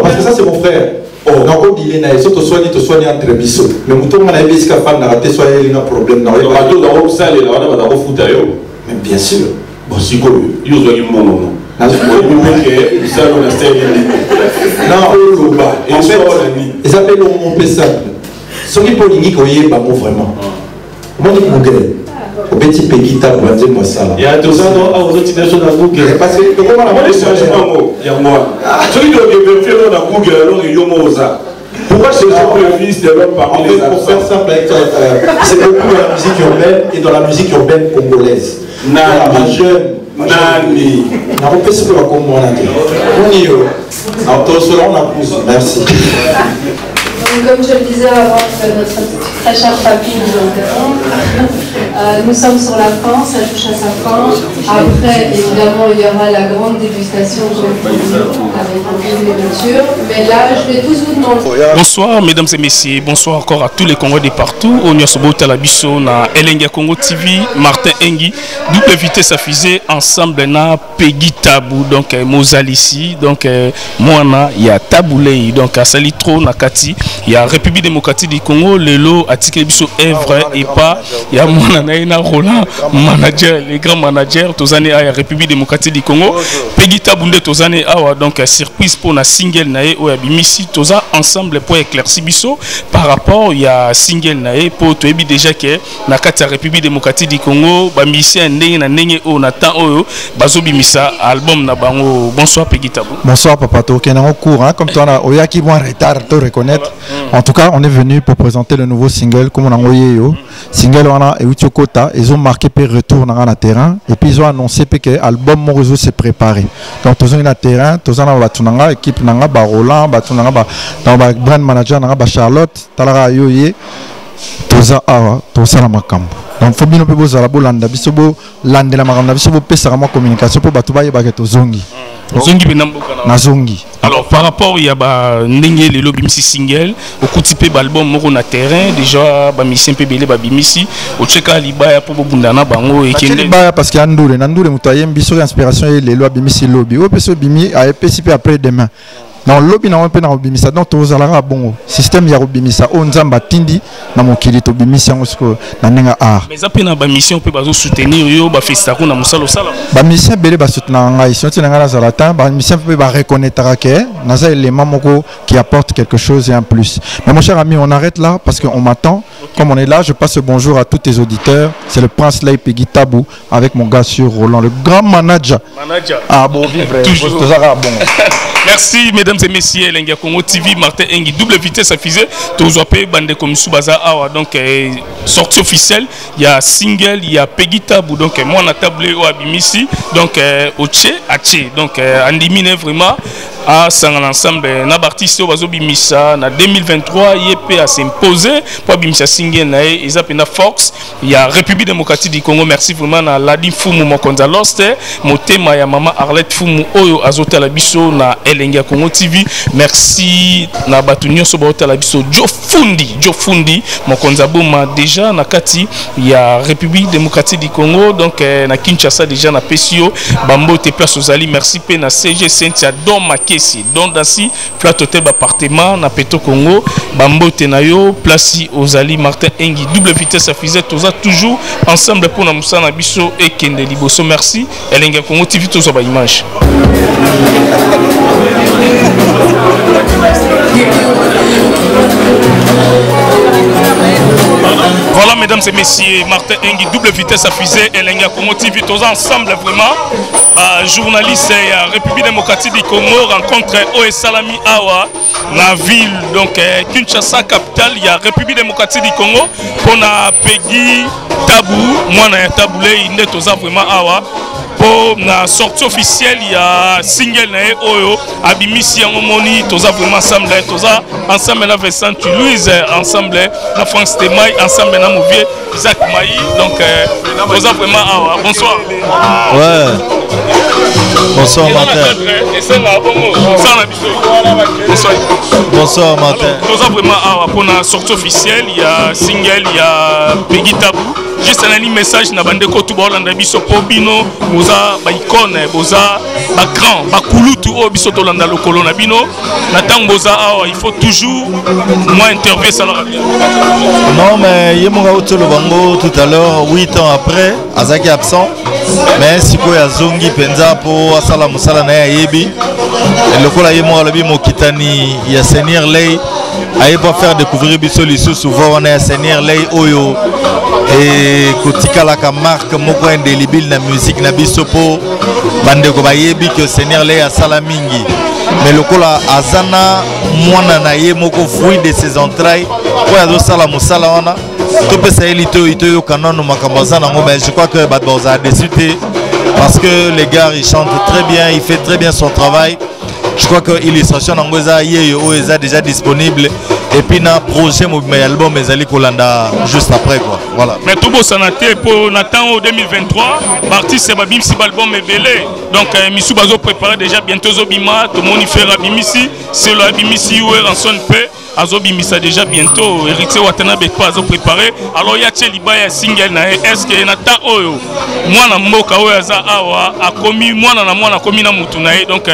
parce que ça, c'est mon frère. Oh, donc il est naissant, tu soignes, tu soignes entre bisous. Mais mon tour, on a vu ce qu'il a fait, on a raté, soit il y a un problème. Non, on a tout dans le salle, on a dans le foot d'ailleurs. Mais bien sûr. Bon, si quoi, il y a eu un moment. Non, en fait, ils appellent mon P S A. Ce qui est politique, c'est pas bon vraiment. Moi, je suis gay. Au petit Peguy Tabu, dis-moi ça. Il y a deux ans, on a dit que je parce que comment on a dit il y a moi. Celui qui a développé dans Google, alors il y a Moza. Pourquoi c'est le fils de l'homme parmi les autres? Pour faire simple, c'est beaucoup dans la musique urbaine et dans la musique urbaine congolaise. Non, la jeune. Nani, on a repris ce que l'on comprend. On y est. Alors, tout cela, on a plus. Merci. Donc, comme je le disais avant que notre très cher papy nous interrompe, euh, nous sommes sur la France, ça touche à sa fin. Après, évidemment, il y aura la grande dégustation avec toutes les voitures. Mais là, je vais tous vous demander. Bonsoir, mesdames et messieurs. Bonsoir encore à tous les Congolais de partout. On y a ce beau Talabisso, na Elenga Congo T V, Martin Engi, double vitesse à fusée, ensemble, na Peguy Tabu, donc Mozal ici, donc moi, il y a Tabu Ley, donc à Salitro, na Kati. Il y a République Démocratique du Congo, le lot à Tikrebiso Evre et pas. Il y a Monanaïna Roland, manager, les grands managers, Tozané à la République Démocratique du Congo. Peguy Taboundé Tozané Awa, donc surprise pour la single Nae ou Abimisi Toza, ensemble pour éclaircir Bisso. Par rapport, il y a single Nae pour Toebi déjà que la carte République Démocratique du Congo, Bamissi, Nena, Nene, O, Natan, O, Bazo Bimissa, album Nabango. Bonsoir Peguy Tabu. Bonsoir Papa Token en cours, hein, comme toi, on a qui vont en retard, te reconnaître. En tout cas, on est venu pour présenter le nouveau single, comme on a envoyé yo. Single wana et Utiokota, ils ont marqué pe retour dans le terrain et puis ils ont annoncé que l'album Morozo s'est préparé. Donc tous on a terrain, tous on a tunanga équipe nanga ba Roland, ba tunanga ba dans ba brand manager nanga ba Charlotte, talara yo ye. Toza awa, toza la makam. Donc faut bien obéir aux arabes, landa bisobo, landa la makam, bisobo pesa rama communication pour batuba ye bageto zongi. Zongi benambo kana. Zongi. Alors par rapport il y a bah n'engel le bimisi single, au coup type balbum moro na terrain déjà bah misi un peu belé bah bimisi, au cheka liba ya pour bundana bango et kende. Liba ya parce qu'il y a ndure, ndure mutayem biso inspiration et les lois bimisi lobby, au peso bimi a épeciper après demain. Dans le lobby, on a un peu d'obimissa. Donc, on a bon système de l'obimissa. On a un batindi dans mon kiri, on a un mission. Mais après, on a une mission pour soutenir, on a fait ça, on a un salon. La mission est soutenir, on a un mission, la mission peut reconnaître qu'on a un élément qui apporte quelque chose et un plus. Mais mon cher ami, on arrête là parce qu'on m'attend. Comme on est là, je passe bonjour à tous tes auditeurs. C'est le prince Lay Peguy Tabu avec mon gars sur Roland, le grand manager. Manager. Ah bon, vivre. Toujours. Merci, mesdames et messieurs, Elenga Congo T V, Martin Engi, double vitesse à fusée, Tozoapé, Bande Komisou Baza Awa, donc euh, sortie officielle, il y a single, il y a Peguy Tabu, donc euh, moi on a tablé au Abimisi, donc euh, Oche, Ache, donc euh, Andimine vraiment, à l'ensemble, on a participé au Bimissa, en deux mille vingt-trois, I E P a s'imposé, pour Bimissa Single, ils appellent la force, il y a République Démocratique du Congo, merci vraiment, à Arlette Fumou, Mokonza Lost, Motema, ya Mama Arlette Fumou, Oyo, Azota Labiso, na Elenga Congo T V, merci na batunyo soba hôtel abiso Jo Fundi, Jo Fundi, mon konzaboma déjà na Kati, il y a République Démocratique du Congo, donc na Kinshasa déjà na P C O, Bambo te place aux alliés, merci pe na C G Sentia Don Makesi, Don Dansi, Plateau Teb appartement na Petro Kongo, Bambo te na yo, place aux alliés Martin Engi, double vitesse à fusée, toza toujours ensemble pour na Moussa na biso et Kende Liboso, merci Elenga Congo T V toza ba image. Voilà mesdames et messieurs, Martin Engi, double vitesse à fusée, Elenga Congo T V, tous ensemble vraiment, euh, journaliste euh, République Démocratique du Congo, rencontre Oe Salami Awa, la ville, donc euh, Kinshasa, capitale, il y a République Démocratique du Congo, on a Peguy Tabu, moi on a Tabu Ley, il est tous vraiment Awa. Pour la sortie officielle, il y a single nae oyo abimisi ngomoni toza vraiment ensemble toza ensemble la Vincent Louise ensemble la France Temai ensemble na Mouvier Isaac Maï donc toza vraiment awa bonsoir ouais bonsoir Martin bonsoir Martin toza vraiment awa pour la sortie officielle il y a single il y a Peguy Tabu juste un message na bande ko tuba Hollande biso po Bino boza ba icône boza ba grand ba kulutu o biso to landa lokolo na Bino na tang boza awa il faut toujours moi interviewer ça non mais yemonga otolo bango tout à l'heure huit ans après azaki absent mais siko ya zongi penza po asala musala na yebi lokola yemonga lobi mokitani ya Seigneur Ley aye pas faire découvrir biso liso souvent on est Seigneur Ley oyo et Kotika la marque moko indélébile na musique na bisopo bande ko bayebi que Seigneur Ley a salamingi mais lokola azana mwana na ye moko fruit de ses entrailles oya zo sala musala wana to pesa elito ito yo kanonu makambaza nango mais je crois que Bad Boy a décidé parce que les gars ils chantent très bien, il fait très bien son travail. Je crois que l'illustration d'Angoza est déjà disponible et puis dans le projet mais album mais allez Kolanda juste après quoi. Voilà. Mais tout beau sanaté pour Nathan au deux mille vingt-trois, l'artiste Babim si l'album est belé. Donc Missou Bazo prépare déjà bientôt Zobima, tout le monde fait Rabimisi, c'est le Rabimisi ou Ranson P. Azobimisa déjà bientôt, héritier Watanabe pas à préparer. Alors il y a Tchelibaya single na est-ce que Nata Oyo, moi na moka oyaza awa a commis moi na moi na commis na mutunae donc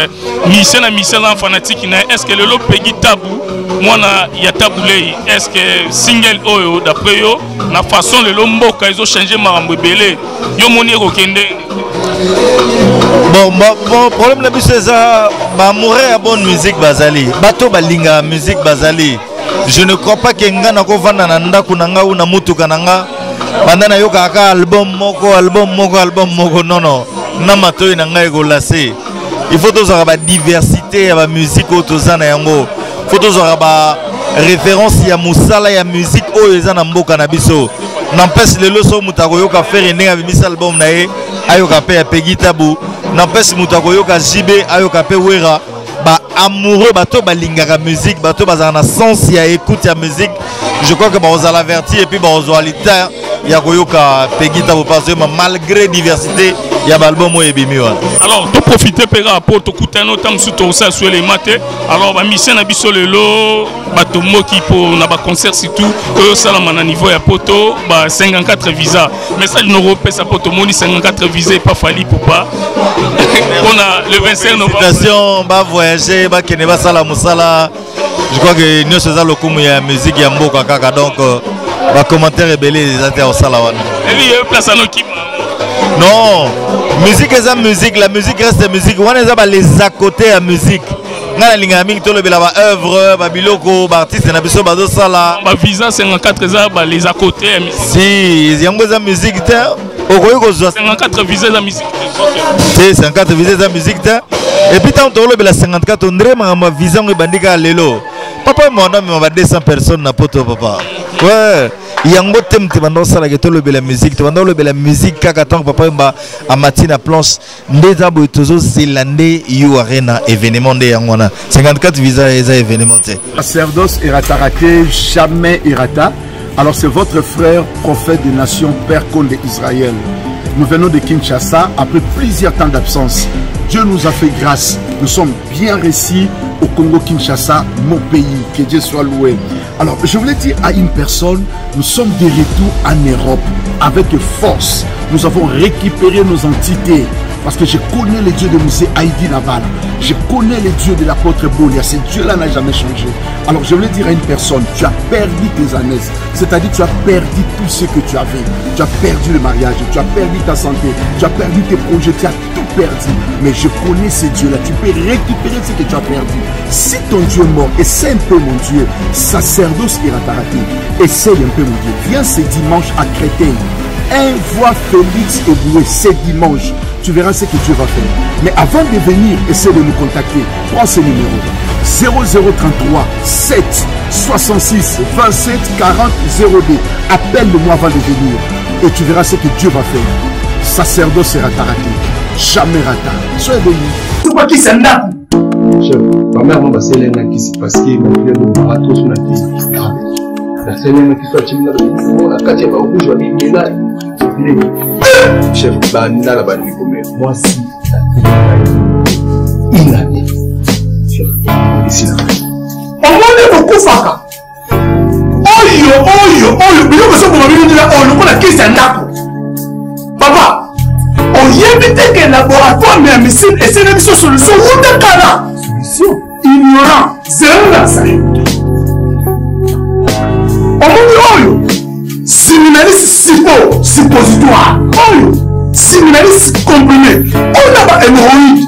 mission na mission en fanatique na est-ce que le lot Peguy Tabu moi na ya Tabu Ley est-ce que single Oyo d'après yo na façon le lot moka ils ont changé marambelé yo moni rokende. Bon, bon problème la c'est ça, bah mourir à bonne musique basali, bato balinga musique basali. Je ne crois pas que nga na kovanda na nda kunanga ou na mutu kananga. Bandana yo kaka album moko album moko album moko non non. Na mato inanga egolase. Il faut toujours avoir diversité, avoir musique autozana yango. Il faut toujours avoir référence ya musala ya musique oyezana mboka na biso. N'empêche les leçons mutako yo ka faire nenga bimisa album nae. Ayoka pe Peguy Tabu n'empêche mutakoyoka jibe ayoka pe wera ba amoureux bato balingaka musique bato bazana sens ya écoute ya musique je crois que ba on averti et puis ba on alita ya koyoka Peguy Tabu parce que malgré diversité il y a album moye bimi wa alors to profiter pega rapport to kutano tam sous to ça sur les maté alors ba mission na biso lelo bato moki pour na ba concert surtout que ça na niveau ya poto ba cinquante-quatre visa mais ça nous repèse pour to moni cinquante-quatre visa pas fali pour pas on a le vingt-cinq novembre station ba voyager ba kene ba sala musala je crois que nous c'est ça le coup ya musique ya mboka kaka donc ba commentaire rebelle les ater sala wana et puis place à nos équipe. Non, musique est la musique, la musique reste la musique. On a les à côté à musique. On a les amis qui ont œuvre, Babiloko, artiste, on a besoin de ça là. Ma visa cinquante-quatre les à côté à musique. Si, il y a une musique, au Royaume cinquante-quatre visas à musique. Si, cinquante-quatre visas à musique. Et puis tant que la cinquante-quatre, on dirait ma visa on est bandit à l'élo. Papa mon homme on va deux cents personnes na poto papa. Ouais. Il y a un beau thème qui pendant ça la ghetto le belle musique, pendant le belle musique kaka tant papa mba à matin à planche déjà bo toujours zélandais you arena événement de yangona. cinquante-quatre visas et événement. Sacerdoce irata raté jamais irata. Alors c'est votre frère prophète des nations père Konde d'Israël. Nous venons de Kinshasa après plusieurs temps d'absence. Dieu nous a fait grâce. Nous sommes bien récits au Congo-Kinshasa, mon pays. Que Dieu soit loué. Alors, je voulais dire à une personne, nous sommes de retour en Europe avec force. Nous avons récupéré nos entités. Parce que je connais les dieux de Moussé Haïdi Naval. Je connais les dieux de l'apôtre Bolia. Ces dieux-là n'ont jamais changé. Alors je voulais dire à une personne, tu as perdu tes années. C'est-à-dire tu as perdu tout ce que tu avais. Tu as perdu le mariage, tu as perdu ta santé, tu as perdu tes projets, tu as tout perdu. Mais je connais ces dieux-là. Tu peux récupérer ce que tu as perdu. Si ton Dieu est mort, essaie un peu mon Dieu. Sacerdoce qui t'a raté. Essaie un peu mon Dieu. Viens ce dimanche à Créteil. Un voix Félix et Boué, ce dimanche. Tu verras ce que Dieu va faire. Mais avant de venir, essaie de nous contacter. Prends ce numéro. zéro zéro trente-trois sept soixante-six vingt-sept quarante zéro deux. Appelle-moi avant de venir. Et tu verras ce que Dieu va faire. Sacerdoce sera raté. Jamais raté. Sois béni. Pourquoi tu s'en as ? Ma mère m'a passé l'un qui s'est passé. Ma mère m'a raté son activité. La semaine qui soit timide, la quatrième fois où je vais me là. Chef, banana la banane comme moi si il a dit chef ici là on va beaucoup faire oyo oyo oyo bilo que ça pour venir dire on le connaît qui c'est ndapo papa on y évite que laboratoire mais missile et c'est une solution route kana solution ignorant zéro la salle on oyo séminariste suppo, suppositoire, oh, séminariste comprimé, on a un hémorroïde.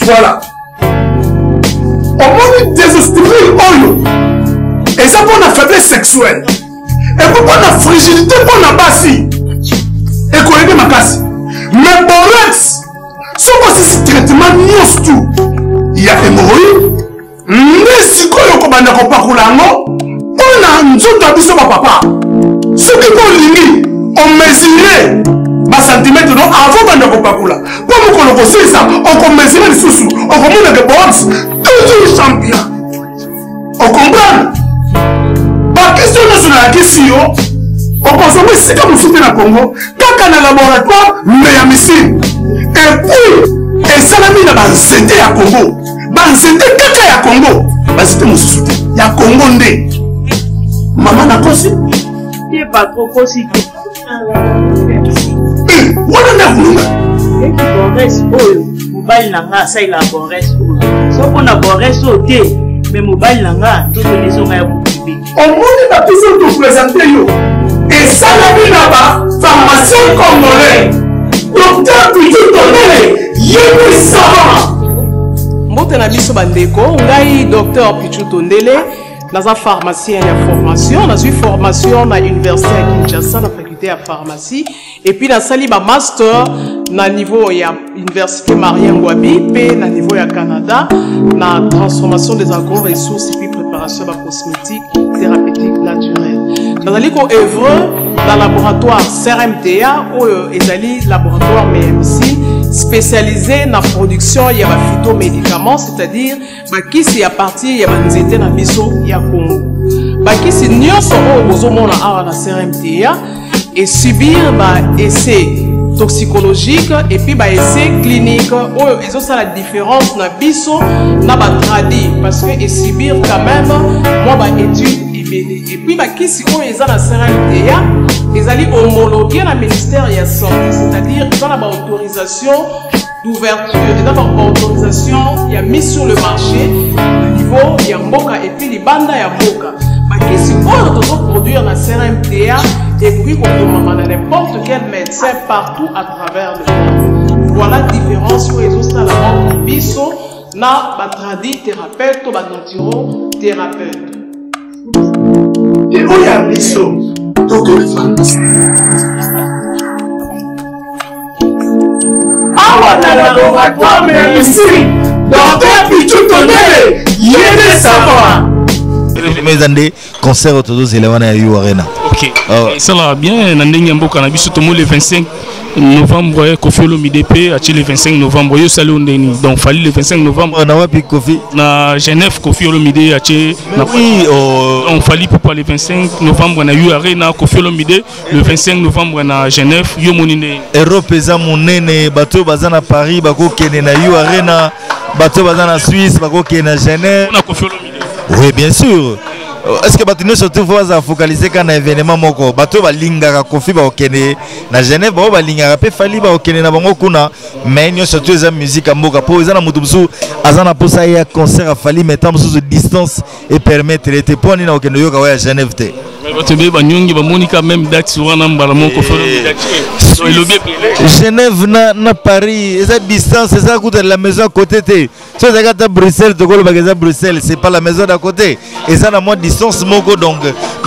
Voilà. On m'a désestimé, oh, et ça pour la faiblesse sexuelle. Et pour la fragilité, pour la basse. Et qu'on aide ma basse. Mais pour l'ex, si on passe ce traitement, nous tout. Il y a hémorroïde, mais si on a un hémorroïde, on a un jour papa. Ce qui est on mesurait par centimètre avant de Bakula. Pour nous conseiller ça, on commence les sous, on commence les box, toujours champion. On comprend. Par question nationale, question, on consomme c'est comme si c'était dans le Congo, quand on a un laboratoire, mais à missile. Et puis, et ça l'a mis dans le C T à Congo. Dans le C T à Congo. C'était mon sous-souté. Il y a Congo ndé. Maman n'a pas aussi. Il pas trop possible. Et ça là-bas, pharmacien congolais, docteur Chiquito Papa, il est savant. Mbotana biso bandeko, ngai docteur Chiquito Papa. Dans la pharmacie, il y a formation. Dans une formation à l'université à Kinshasa, dans la faculté à pharmacie. Et puis, dans la salle, il y a master. Dans le niveau, il y a l'université Marien Ngouabi. Puis, dans le niveau, il y a Canada. Dans la transformation des agro-ressources et puis préparation de la cosmétique, thérapeutique, naturelle. Dans la qu'on œuvre dans le laboratoire C R M T A, ou le laboratoire M E M C, spécialisé dans la production de phytomédicaments, c'est-à-dire qui c'est à partir de la dans le ya Congo. Qui c'est à la C R M T A et subir des essais toxicologiques et puis des essais cliniques. Et ça, c'est la différence dans le traduit parce que subir quand même des études. Et puis, qui si on est dans la C R M T A, ils allaient homologuer le ministère de la Santé, c'est-à-dire ils ont l'autorisation d'ouverture, ils ont l'autorisation, il y a mis sur le marché, au niveau, il y a Moka et puis les bandes, il y a Moka. Mais qui si on est produire la C R M T A, et puis on demande à n'importe quel médecin partout à travers le monde. Voilà la différence pour les autres à la mort de Bisso, na batradi thérapeute ou batnatiro thérapeute. Et où y a un biseau, docteur Francis. Ah, on a laboratoire, mais ici, docteur Pichutonné, il est savant. Mes années, concert autour de l'Arena. Ok, ça va bien. Nandé Yambo Cannabis, tout le monde le vingt-cinq novembre, Koffi Olomide à le vingt-cinq novembre, au salon Denis. Donc, fallait le vingt-cinq novembre. On a pu Koffi na Genève, Koffi Olomide à Chez. Oui, on fallait pour le vingt-cinq novembre, on a eu Arena, Koffi Olomide le vingt-cinq novembre, on a Genève, Yomonine. Europe, ça mon nene, bateau bazan à Paris, bako kene na eu Arena, bateau bazan à Suisse, bako kene na Genève. On a Koffi Olomide. Oui, bien sûr. Est-ce que Batino surtout va focaliser quand un événement moko bato ba lingaka Koffi ba okene na Genève ba lingaka pe fali ba okene na bango kuna mais nyo surtout za musique moko po za na mutumsu azana posa ya concert a fali metam sous distance et permettre les teponi na okene yoka wa Genève te mais bato be ba nyongi ba monika même date sur na mbala moko folo so elobie Genève na na Paris za distance za kuta la maison à côté te so za kata Bruxelles to kolo ba za Bruxelles c'est pas la maison d'à côté et ça na moi distance moko donc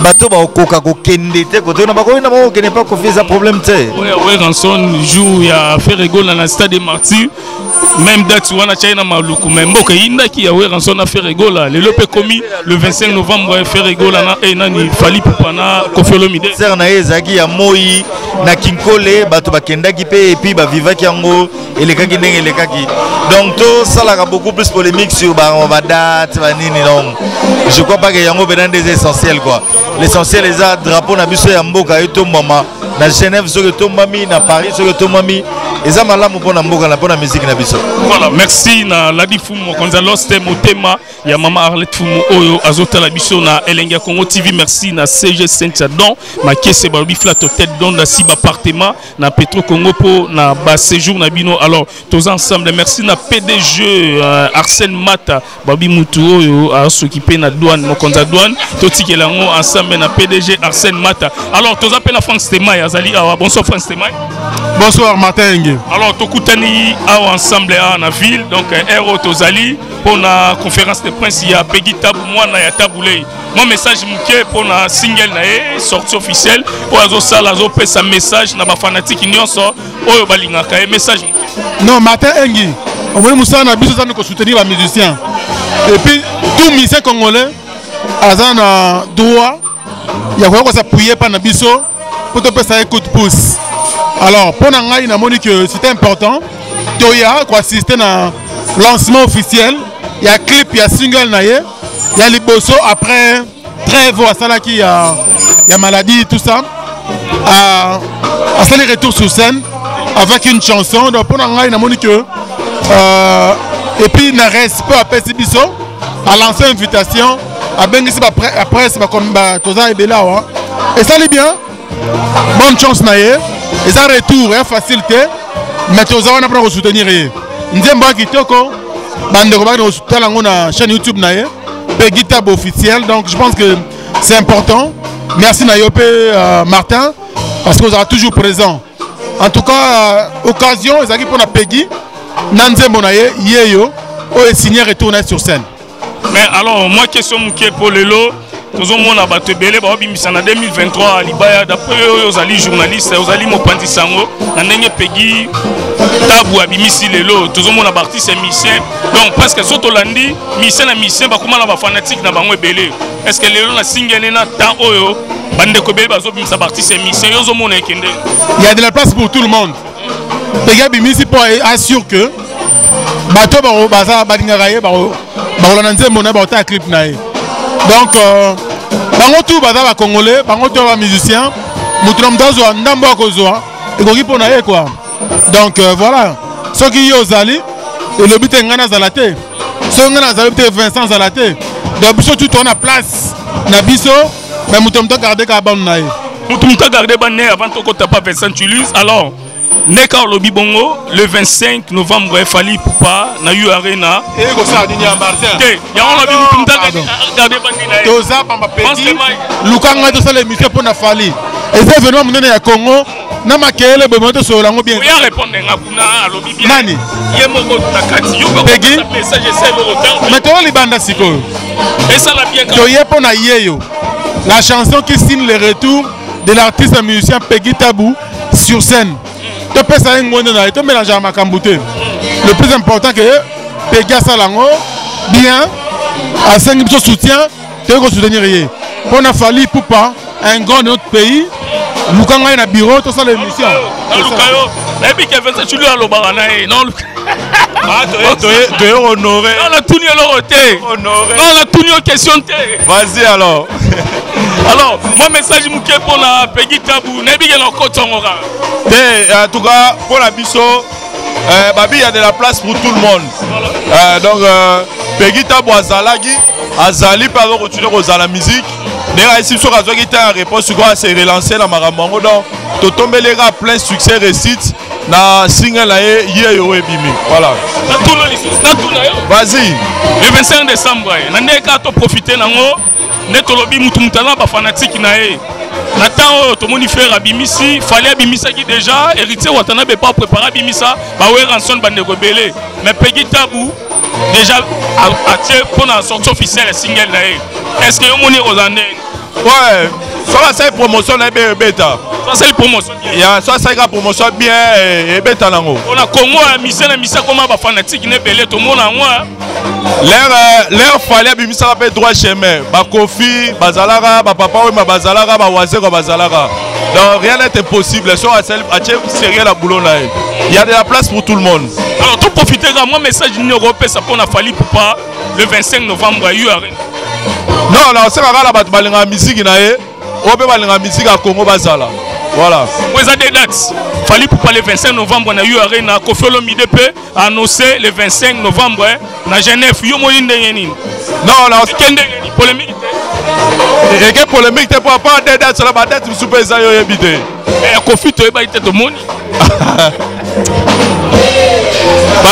bateau ba okoka ko kende te ko tona ba ko na ba ko ne pas ko faire problème te ouais ouais Ranson joue ya faire rigole na stade Martyr même date wana China maluku mais mboka inda ki ya ouais Ranson na faire rigole le lope commis le vingt-cinq novembre faire rigole na e nani fali popana Koffi Olomide c'est na ezaki ya moi na kinkole bateau ba kendaki pe et puis ba vivaki yango elekaki ndenge elekaki donc to ça la beaucoup plus polémique sur ba on va date ba nini donc je crois pas que yango dans des essentiels quoi. L'essentiel est à drapeau na biso ya mboka eto mama na Genève sur eto mami na Paris sur eto mami eza malamu pona mboka na pona musique na biso. Voilà, merci na Ladi Fumou Gonzalo Stemo tema ya mama Arlette Fumou oyo azota la biso na Elenga Congo T V merci na C G Saint-Sadon ma kesse ba bi flat hotel don na si ba appartement na Petro Kongo po na ba séjour na Bino alors tous ensemble merci na P D G euh, Arsène Mata ba bi mutu oyo a s'occuper na douane mo konza douane toti ke lango ensemble na P D G Arsène Mata alors tous appelle la France Tema azali awa bonsoir France Tema bonsoir Matengue alors tokutani awa ensemble à na ville donc héros tozali pour la conférence de presse ya Peguy Tabu moi na ya Tabu Ley mon message mouké pour la single na sortie officielle pour azo sala azo pesa message na ba fanatique nyonso oyo balingaka et message non Martin Engi on veut moussa na biso zano ko soutenir ba musicien et puis tout musicien congolais azana droit ya ko ko s'appuyer pa na biso pour te pesa un coup de pouce Alors, pour Nangaï, c'était important. Toya, quoi, c'était un lancement officiel. Il y a clip, il y a single, il y a les bossos après trêve à Salaki, il y a maladie, tout ça. À ça, les retours sur scène avec une chanson. Donc, pour Nangaï, euh, et puis, il reste peu à Pessibiso à lancer une invitation. À Bengis, après, c'est comme Tosa et Bela. Et ça, c'est bien. Bonne chance, Naye. Et ça, retour, et facilité. Mais Tosa, on apprend à soutenir. Nous sommes à Kitoko. Nous sommes à la chaîne YouTube Naye. Peguy Tabu officiel. Donc, je pense que c'est important. Merci, Nayope Martin, parce que vous êtes toujours présent. En tout cas, occasion, ils arrivent pour la Peguy. Nanze Monaye, Yeyo, et signé retourner sur scène. Mais alors, moi, question pour le lot, nous avons un bateau belé, en deux mille vingt-trois, d'après eux, ils allaient journalistes, ils allaient m'opandi sango, ils allaient Peguy Tabu, abimisi le lot, nous avons un artiste et musicien. Donc, parce que surtout lundi, musicien et musicien, comment on va fanatique dans le belé. Est-ce que le lot a signé un temps oyo, bande de belé, ils allaient artiste et musicien, ils allaient m'opandi sango. Il y a de la place pour tout le monde. Peguy Bimisi pour assurer que bateau baro baza balingaraye baro baro nanze mona baro ta clip nae. Donc bango tout baza ba congolais bango tout ba musicien mutrom dazo ndambo akozoa ekoki pona ye quoi. Donc voilà ceux qui y osali et le but est ngana zalaté ceux ngana zalaté Vincent zalaté donc biso tout on a place na biso mais mutrom ta garder ka ban nae mutrom ta garder ban nae avant que tu pas Vincent Tulus alors Neka Lobi Bongo, le vingt-cinq novembre, il fallait pour pas, na eu Arena. Et ça, il y a Martin. Il y a un le plus important que Peguy Salango, bien, à cinq mille soutien, tu veux soutenir. Pour nous fallu pour pas un grand autre pays, nous avons un bureau, tout ça les missions. Tu es honoré. On a tout mis en question. Vas-y alors. Alors, mon message est pour la Peguy Tabu. En tout cas, pour la biso, il y a de la place pour tout le monde. Euh, donc, euh, Peguy Tabu Azalagi, Azali, pardon, continuer à la musique. D'ailleurs, ici, sur la qui en réponse, c'est relancé dans Maramango. Donc, tu tombes les gars plein succès, récite. Na single là yeyo ebimi voilà vas-y le vingt-cinq décembre na ndeka to profiter nango ne to lobi mutu mutana ba fanatique na ye na temps to moni frère abimisi fallait abimisa qui déjà héritier watana be pas préparer abimisa ba we ranson bande rebelle mais Peguy Tabu déjà a tiré pour la sortie officielle single là est-ce que moni osané ouais ça c'est promotion na be beta. Ça c'est la promotion. Ça c'est la promotion bien et bien. On a Congo, Missel, Missel, comment va fanatique, Nebelé, tout le monde à moi. L'air fallait, mais ça va être droit chemin. Bakofi, Bazalara, Papa Wemba, Bazalara, Bawazero, Bazalara. Donc rien n'est impossible. Ça c'est rien la boulot là. Il y a de la place pour tout le monde. Alors tout profiter de mon message d'Union Européenne, ça pour la faillite ou pas, le vingt-cinq novembre à U R N. Non, là, c'est la musique. On peut parler de la musique à Congo Bazala. Voilà. Vous avez des dates. Il fallait pour parler le vingt-cinq novembre, on a eu Arena, Koffi Olomide a annoncé le vingt-cinq novembre, à Genève, il y a eu non, on a eu polémique. Et quelle polémique, tu ne pourras pas des dates sur la date, tu peux les avoir évitées. Et Koffi, tu es baïté de monde.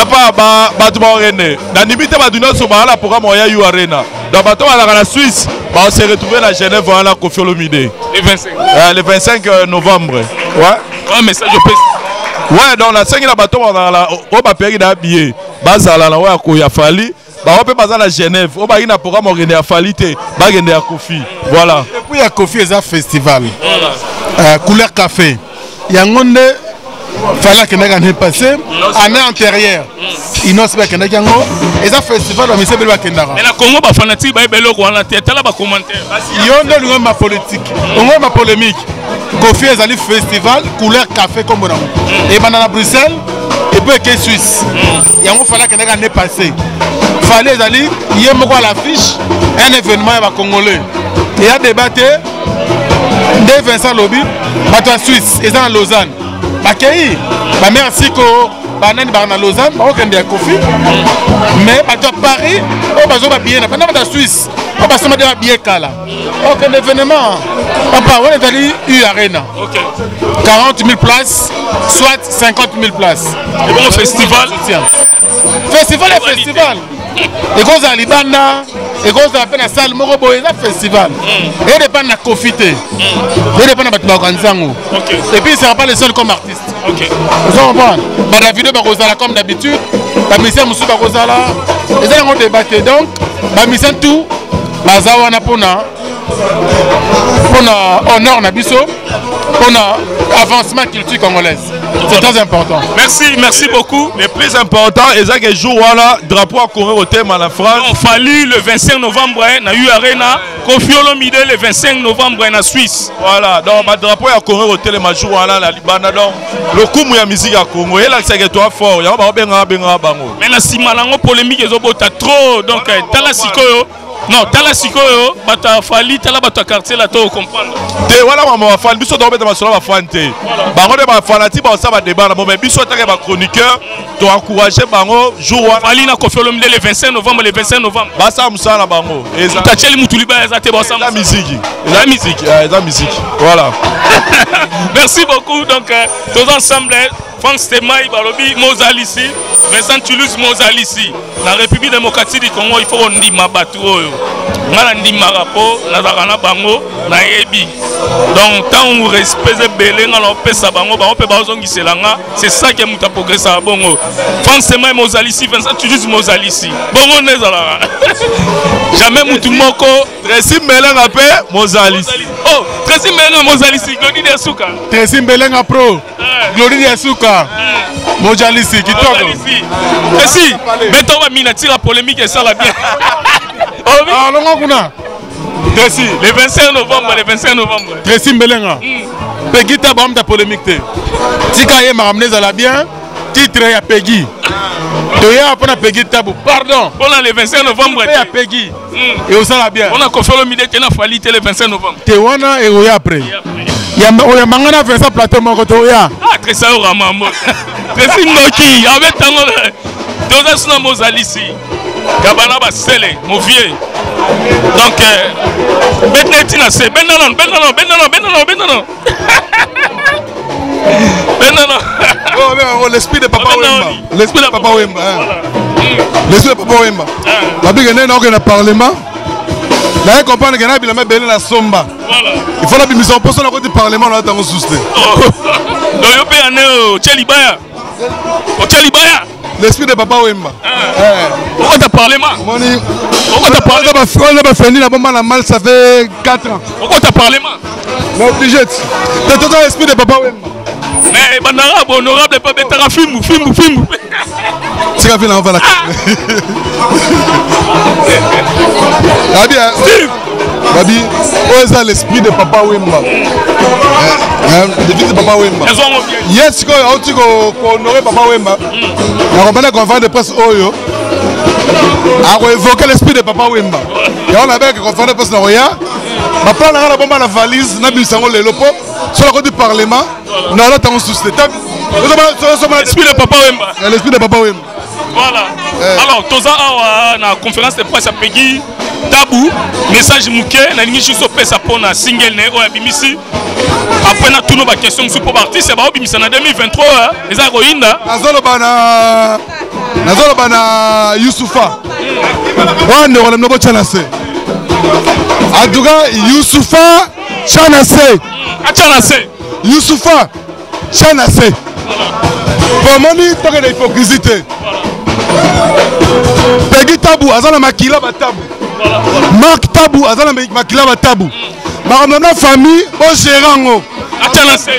Papa, tu vas René. Dans l'imité, tu vas sur le programme, on a eu Arena. Dans la Suisse, bah on s'est retrouvé à Genève, à la Koffi Olomide. Le vingt-cinq. Euh, le vingt-cinq novembre. Ouais. Ouais, mais ça, je peux. Ouais, donc la cinq, la bateau, on a la. On va payer d'habiller. Bazala, la ouais, Koya Fali. Bah, on peut passer à la Genève. On va y aller pour avoir une falité. Bah, il y a Koffi. Voilà. Et puis, il y a Koffi, c'est un festival. Voilà. Euh, couleur café. Il y a un monde. fallait que l'année passée, année antérieure, il n'ose pas que nous ayons un festival de Monsieur Belwa Kendara. Mais la Congo, les fanatiques, les belles gens, les commentaires. Il y a une politique, une polémique. Koffi est allé au festival, couleur café comme on a. Et bien, à Bruxelles, et puis à Suisse. Il fallait que l'année passée, il fallait aller, il y a l'affiche, un événement congolais. Il y a débatté. De Vincent Lobby, en Suisse, ils sont à Lausanne. Merci à Lausanne, mais à Paris, on Suisse, on événement, on est à Arena. quarante mille places, soit cinquante mille places. Et bon festival. Festival est festival. Et quand à Libana, et quand à la salle Morobo, et le festival. Et les pannes à profiter. Et les pannes à Bakbanzango. Et puis, ça ne sera pas le seul comme artiste. Vous comprenez? La vidéo Barosala, comme d'habitude, la mission Moussou Barosala, et ça, on débattait. Donc, la mission tout, la Zawana Pona, on a honneur Nabiso, on a avancement culture congolaise. C'est très important. Merci, merci beaucoup. Le plus important, c'est que jour voilà, drapeau à courir au thème à la France. On fallu le vingt-cinq novembre, na eu Arena, Koffi Olomide le vingt-cinq novembre na Suisse. Voilà, donc ma drapeau à courir au thème à jour voilà, la Libana donc le coup mouya musique à Congo et là c'est toi fort. Ya ba benga benga bango. Mais na simalango polémique ezobota trop donc tala sikoyo. Non, t'as la sikoyo, t'as fallu, t'as la bataille quartier, là, t'as comprendre. T'es voilà, maman, ma fan, bisous, t'as remis ma soeur, ma fan, t'es. Baron et ma fanatique, on s'en va débattre, mais bisous, t'as ma chroniqueur, t'as encouragé, baron, jour, Fali, n'a confié le vingt-cinq novembre, le vingt-cinq novembre. Bah, ça, moussa, la baron. T'as tché le moutouliba, t'es bon, ça, la musique. La musique, la musique. Voilà. Merci beaucoup, donc, tous ensemble. France Temaï, Barobi, Mozalici, Vincent Toulouse, Mozalici. La République démocratique du Congo, il faut qu'on dise ma batoureux. Malandi Marapo, Nazarana Bango, Naebi. Donc, tant on respecte Belén, on peut Sabango, on peut Bazongi Selanga, c'est ça qui est mouta progrès à Bongo. France Temaï, Mozalici, Vincent Toulouse, Mozalici. Bongo Nezala. Jamais Moutumoko. Tressim Belén appelle Mozalici. Oh, Tressim Belén Mozalici, Glory de Souka. Tressim Belén à Pro, Glory de Souka. Mojalici, qui tombe. Mais si, Beto va minatir la polémique et ça va bien. Ah, non, non, non. Tressi, le vingt-cinq novembre, le vingt-cinq novembre. Tressi Mbelenga. Peguy Tabu de polémique. Tikaye m'a ramené à la bien. Titre à Peguy. Tu as appris à Peguy Tabu. Pardon. On a le vingt-cinq novembre. Tu as Peguy. Et on s'en va bien. On a confié le midi qui a fallu le vingt-cinq novembre. Tu as et on a après. Il y a mangana vers sa plateau mon côté. Ah, très ça au ramamo. Très simnoki avec tango. Deux ans dans Mozalici. Kabana basele, mon vieux. Donc Benetina c'est Benanon, Benanon, Benanon, Benanon, Benanon. Benanon. Oh mais l'esprit de Papa Wemba. L'esprit de Papa Wemba. L'esprit de Papa Wemba. La bigue n'est pas au Parlement. Là, comprendre que nous avons besoin de la somba. Il faut la mise en place dans le Parlement. Nous avons soutenu. L'esprit de Papa Wemba. Pourquoi tu as parlé mal? Pourquoi tu as parlé mal? Ça fait quatre ans. Pourquoi tu as parlé mal? Je suis obligé. Tu as tout l'esprit de Papa Wemba. Mais mon arabe, honorable, pas bête à film, film, film. C'est la ville en va la Babi, où est l'esprit de Papa Wemba? L'esprit de Papa Wemba. Yes, quand tu honorer Papa Wemba, la compagnie qu'on va de presse Oyo a évoqué l'esprit de Papa Wemba. Et on a bien qu'on va de presse Noria. Ma plan a la bombe à la valise, n'a plus le lopo, sur la côte du Parlement, n'a pas de soucis. L'esprit de Papa Wemba. L'esprit de Papa Wemba. Voilà. Alors, Toza a la conférence de presse à Peguy Tabu, message mouké, na lingi juste pesa pona single né o abimisi. Après na tout nos questions sur pour artiste ba obimisa na deux mille vingt-trois les aroinda. Nazolo bana Nazolo bana Youssoufa. Wana wala mnobo chanase. Aduga Youssoufa chanase. A chanase. Youssoufa chanase. Pour moni toke de hypocrisie. Peguy Tabu azana makila ba Tabu. Marc Tabu, Azana Makilaba Tabu. Ma famille, au gérant.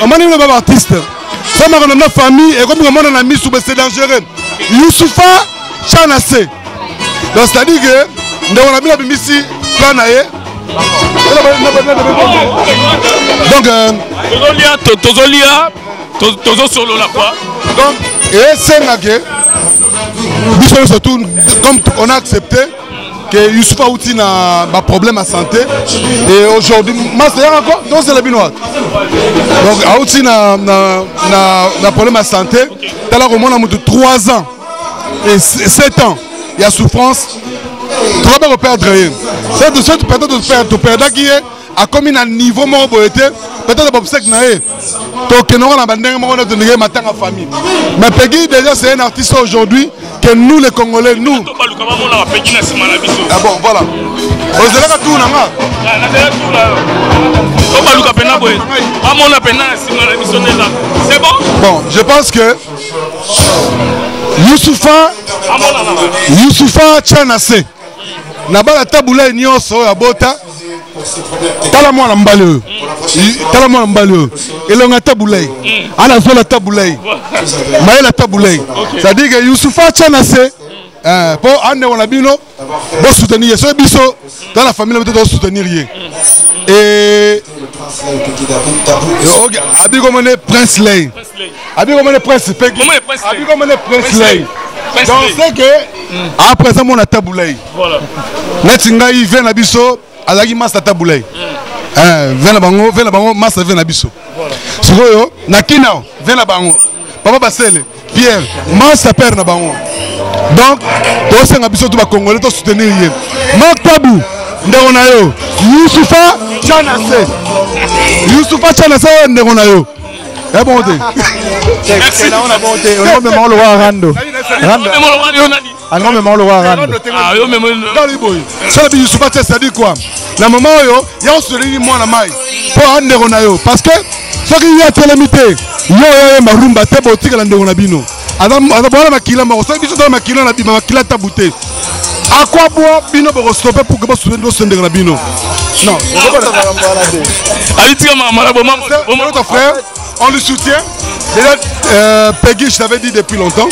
On m'a dit que artiste. Ça m'a donné notre famille et comme on a mis sous c'est dangereux. Youssoufa, Chanassé. Donc c'est-à-dire que nous avons mis ici, plan à eux. Donc, Tozolia, Tozolia, Tozo sur le lapin. Donc, et c'est là que nous sommes surtout, comme on a accepté, que Youssoufa Outi a un problème à santé. Et aujourd'hui, c'est encore, donc c'est la binoise. Donc Outi a un problème à santé. Alors au moins, on a trois ans et sept ans. Il y a souffrance. Tu vas pas perdre rien. C'est de ce que tu perds, tu perds, tu perds. Qui est à combien un niveau mort boité? Peut-être que c'est que tu n'auras pas de matin à famille. Mais Peguy déjà c'est un artiste aujourd'hui que nous les Congolais nous. Ah bon voilà. Vous allez à tout nanga. C'est bon. Bon, je pense que Youssoufa, Youssoufa Tchanassé. Naba la Tabu Ley nyonso ya bota. Tala mwana mbale. Tala mwana mbale. Elenga Tabu Ley. Ana zo la Tabu Ley. Maye la Tabu Ley. Ça dit que Youssoufa Tchanassé euh po ande wona bino bo soutenir so biso dans la famille peut-être soutenir rien. Et Abi comme on est Prince Ley. Abi comme on est Prince Peguy. Abi comme on est Prince Ley. Donc c'est que à présent mon Tabu Ley. Voilà. Netinga il vient na biso alagi mas Tabu Ley. Euh vient na bango, vient na bango mas vient na biso. Voilà. Sikoyo na kinao vient na bango. Papa Basele, Pierre, mas père na bango. Donc tous ces habitants du Congolais doivent soutenir Marc Tabu. Ndegonayo Youssoufa Tchanassé. Youssoufa Tchanassé Ndegonayo. Eh bon thé. Merci. On a bon thé. On a le roi Rando. Rando. On a même le roi Rando. Ah yo même. Dali boy. Ça dit Youssoufa Tchanassé dit quoi? La maman yo, ya on se réunit moi na mai. Pour Ndegonayo parce que ce qui y a télémité. Yo yo marumba te botika la Ndegonabino. Adam adam voilà makila marosa biso dans makila na bima makila tabuté. À quoi boire Bino pour stopper pour que vous soyez dans ce délire Bino? Non. Allez tiens maman, mon frère, on le soutient. Déjà Peguy, je t'avais dit depuis longtemps.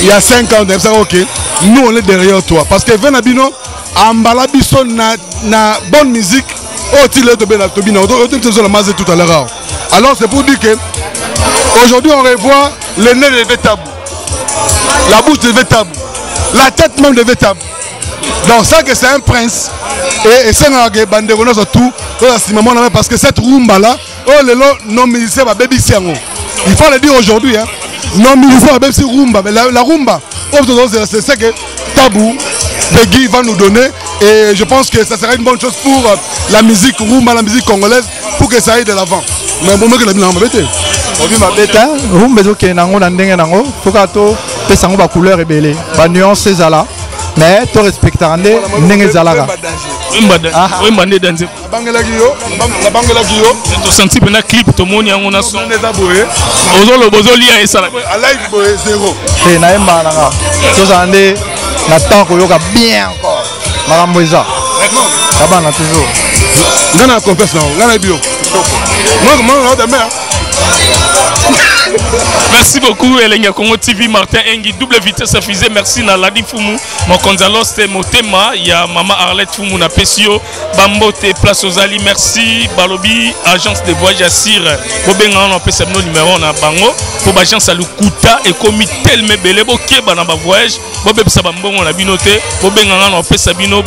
Il y a cinq ans, ça ok. Nous on est derrière toi parce que Vena Bino, Ambalabiso na na bonne musique. Oh tu l'as tombé la Bino, tu te faisais la masse tout à l'heure. Alors c'est pour dire que aujourd'hui on revoit le nez de Tabu, la bouche de Tabu, la tête même de Tabu. Donc ça que c'est un prince. Et c'est un bandérono surtout. Parce que cette rumba là, oh le non militaire va baby siango. Il faut le dire aujourd'hui, hein. Non militaire va baby rumba, mais la rumba, c'est ce que Tabu, Peguy va nous donner. Et je pense que ça serait une bonne chose pour la musique rumba, la musique congolaise, pour que ça aille de l'avant. Mais bon, que la mine m'a bêté. Ma bête, hein. Rumba donc est nango nandenge nango. Tokato, pesango ba couleur et belé, ba nuance c'est là. Mais to respectarande nenge zalaga. Rumba danger. Rumba danger. La bangela giyo, la bangela giyo. To senti pena clip to moni yango na son. Ozolo bozolia esala. Alive boy zéro. Eh na emba nanga. To zande na tanko yoka bien encore. Makambo eza. Kabana toujours. Nana confesse na, nana bio. Merci beaucoup Elenga Congo T V, Martin Engi, double vitesse à fusée, merci à Arlette Fumou, mon Gonzalo Motema, il y a maman Arlette Fumou na Pesio, Bambote Place aux Ali, merci Balobi, agence de voyage à Sir, Bobenga on appelle nos numéros na bango, pour agence à Lukuta et comité tellement belle, boké ba na ba voyage, Bobeb sa bambongo na binote, Bobenga on appelle Sabino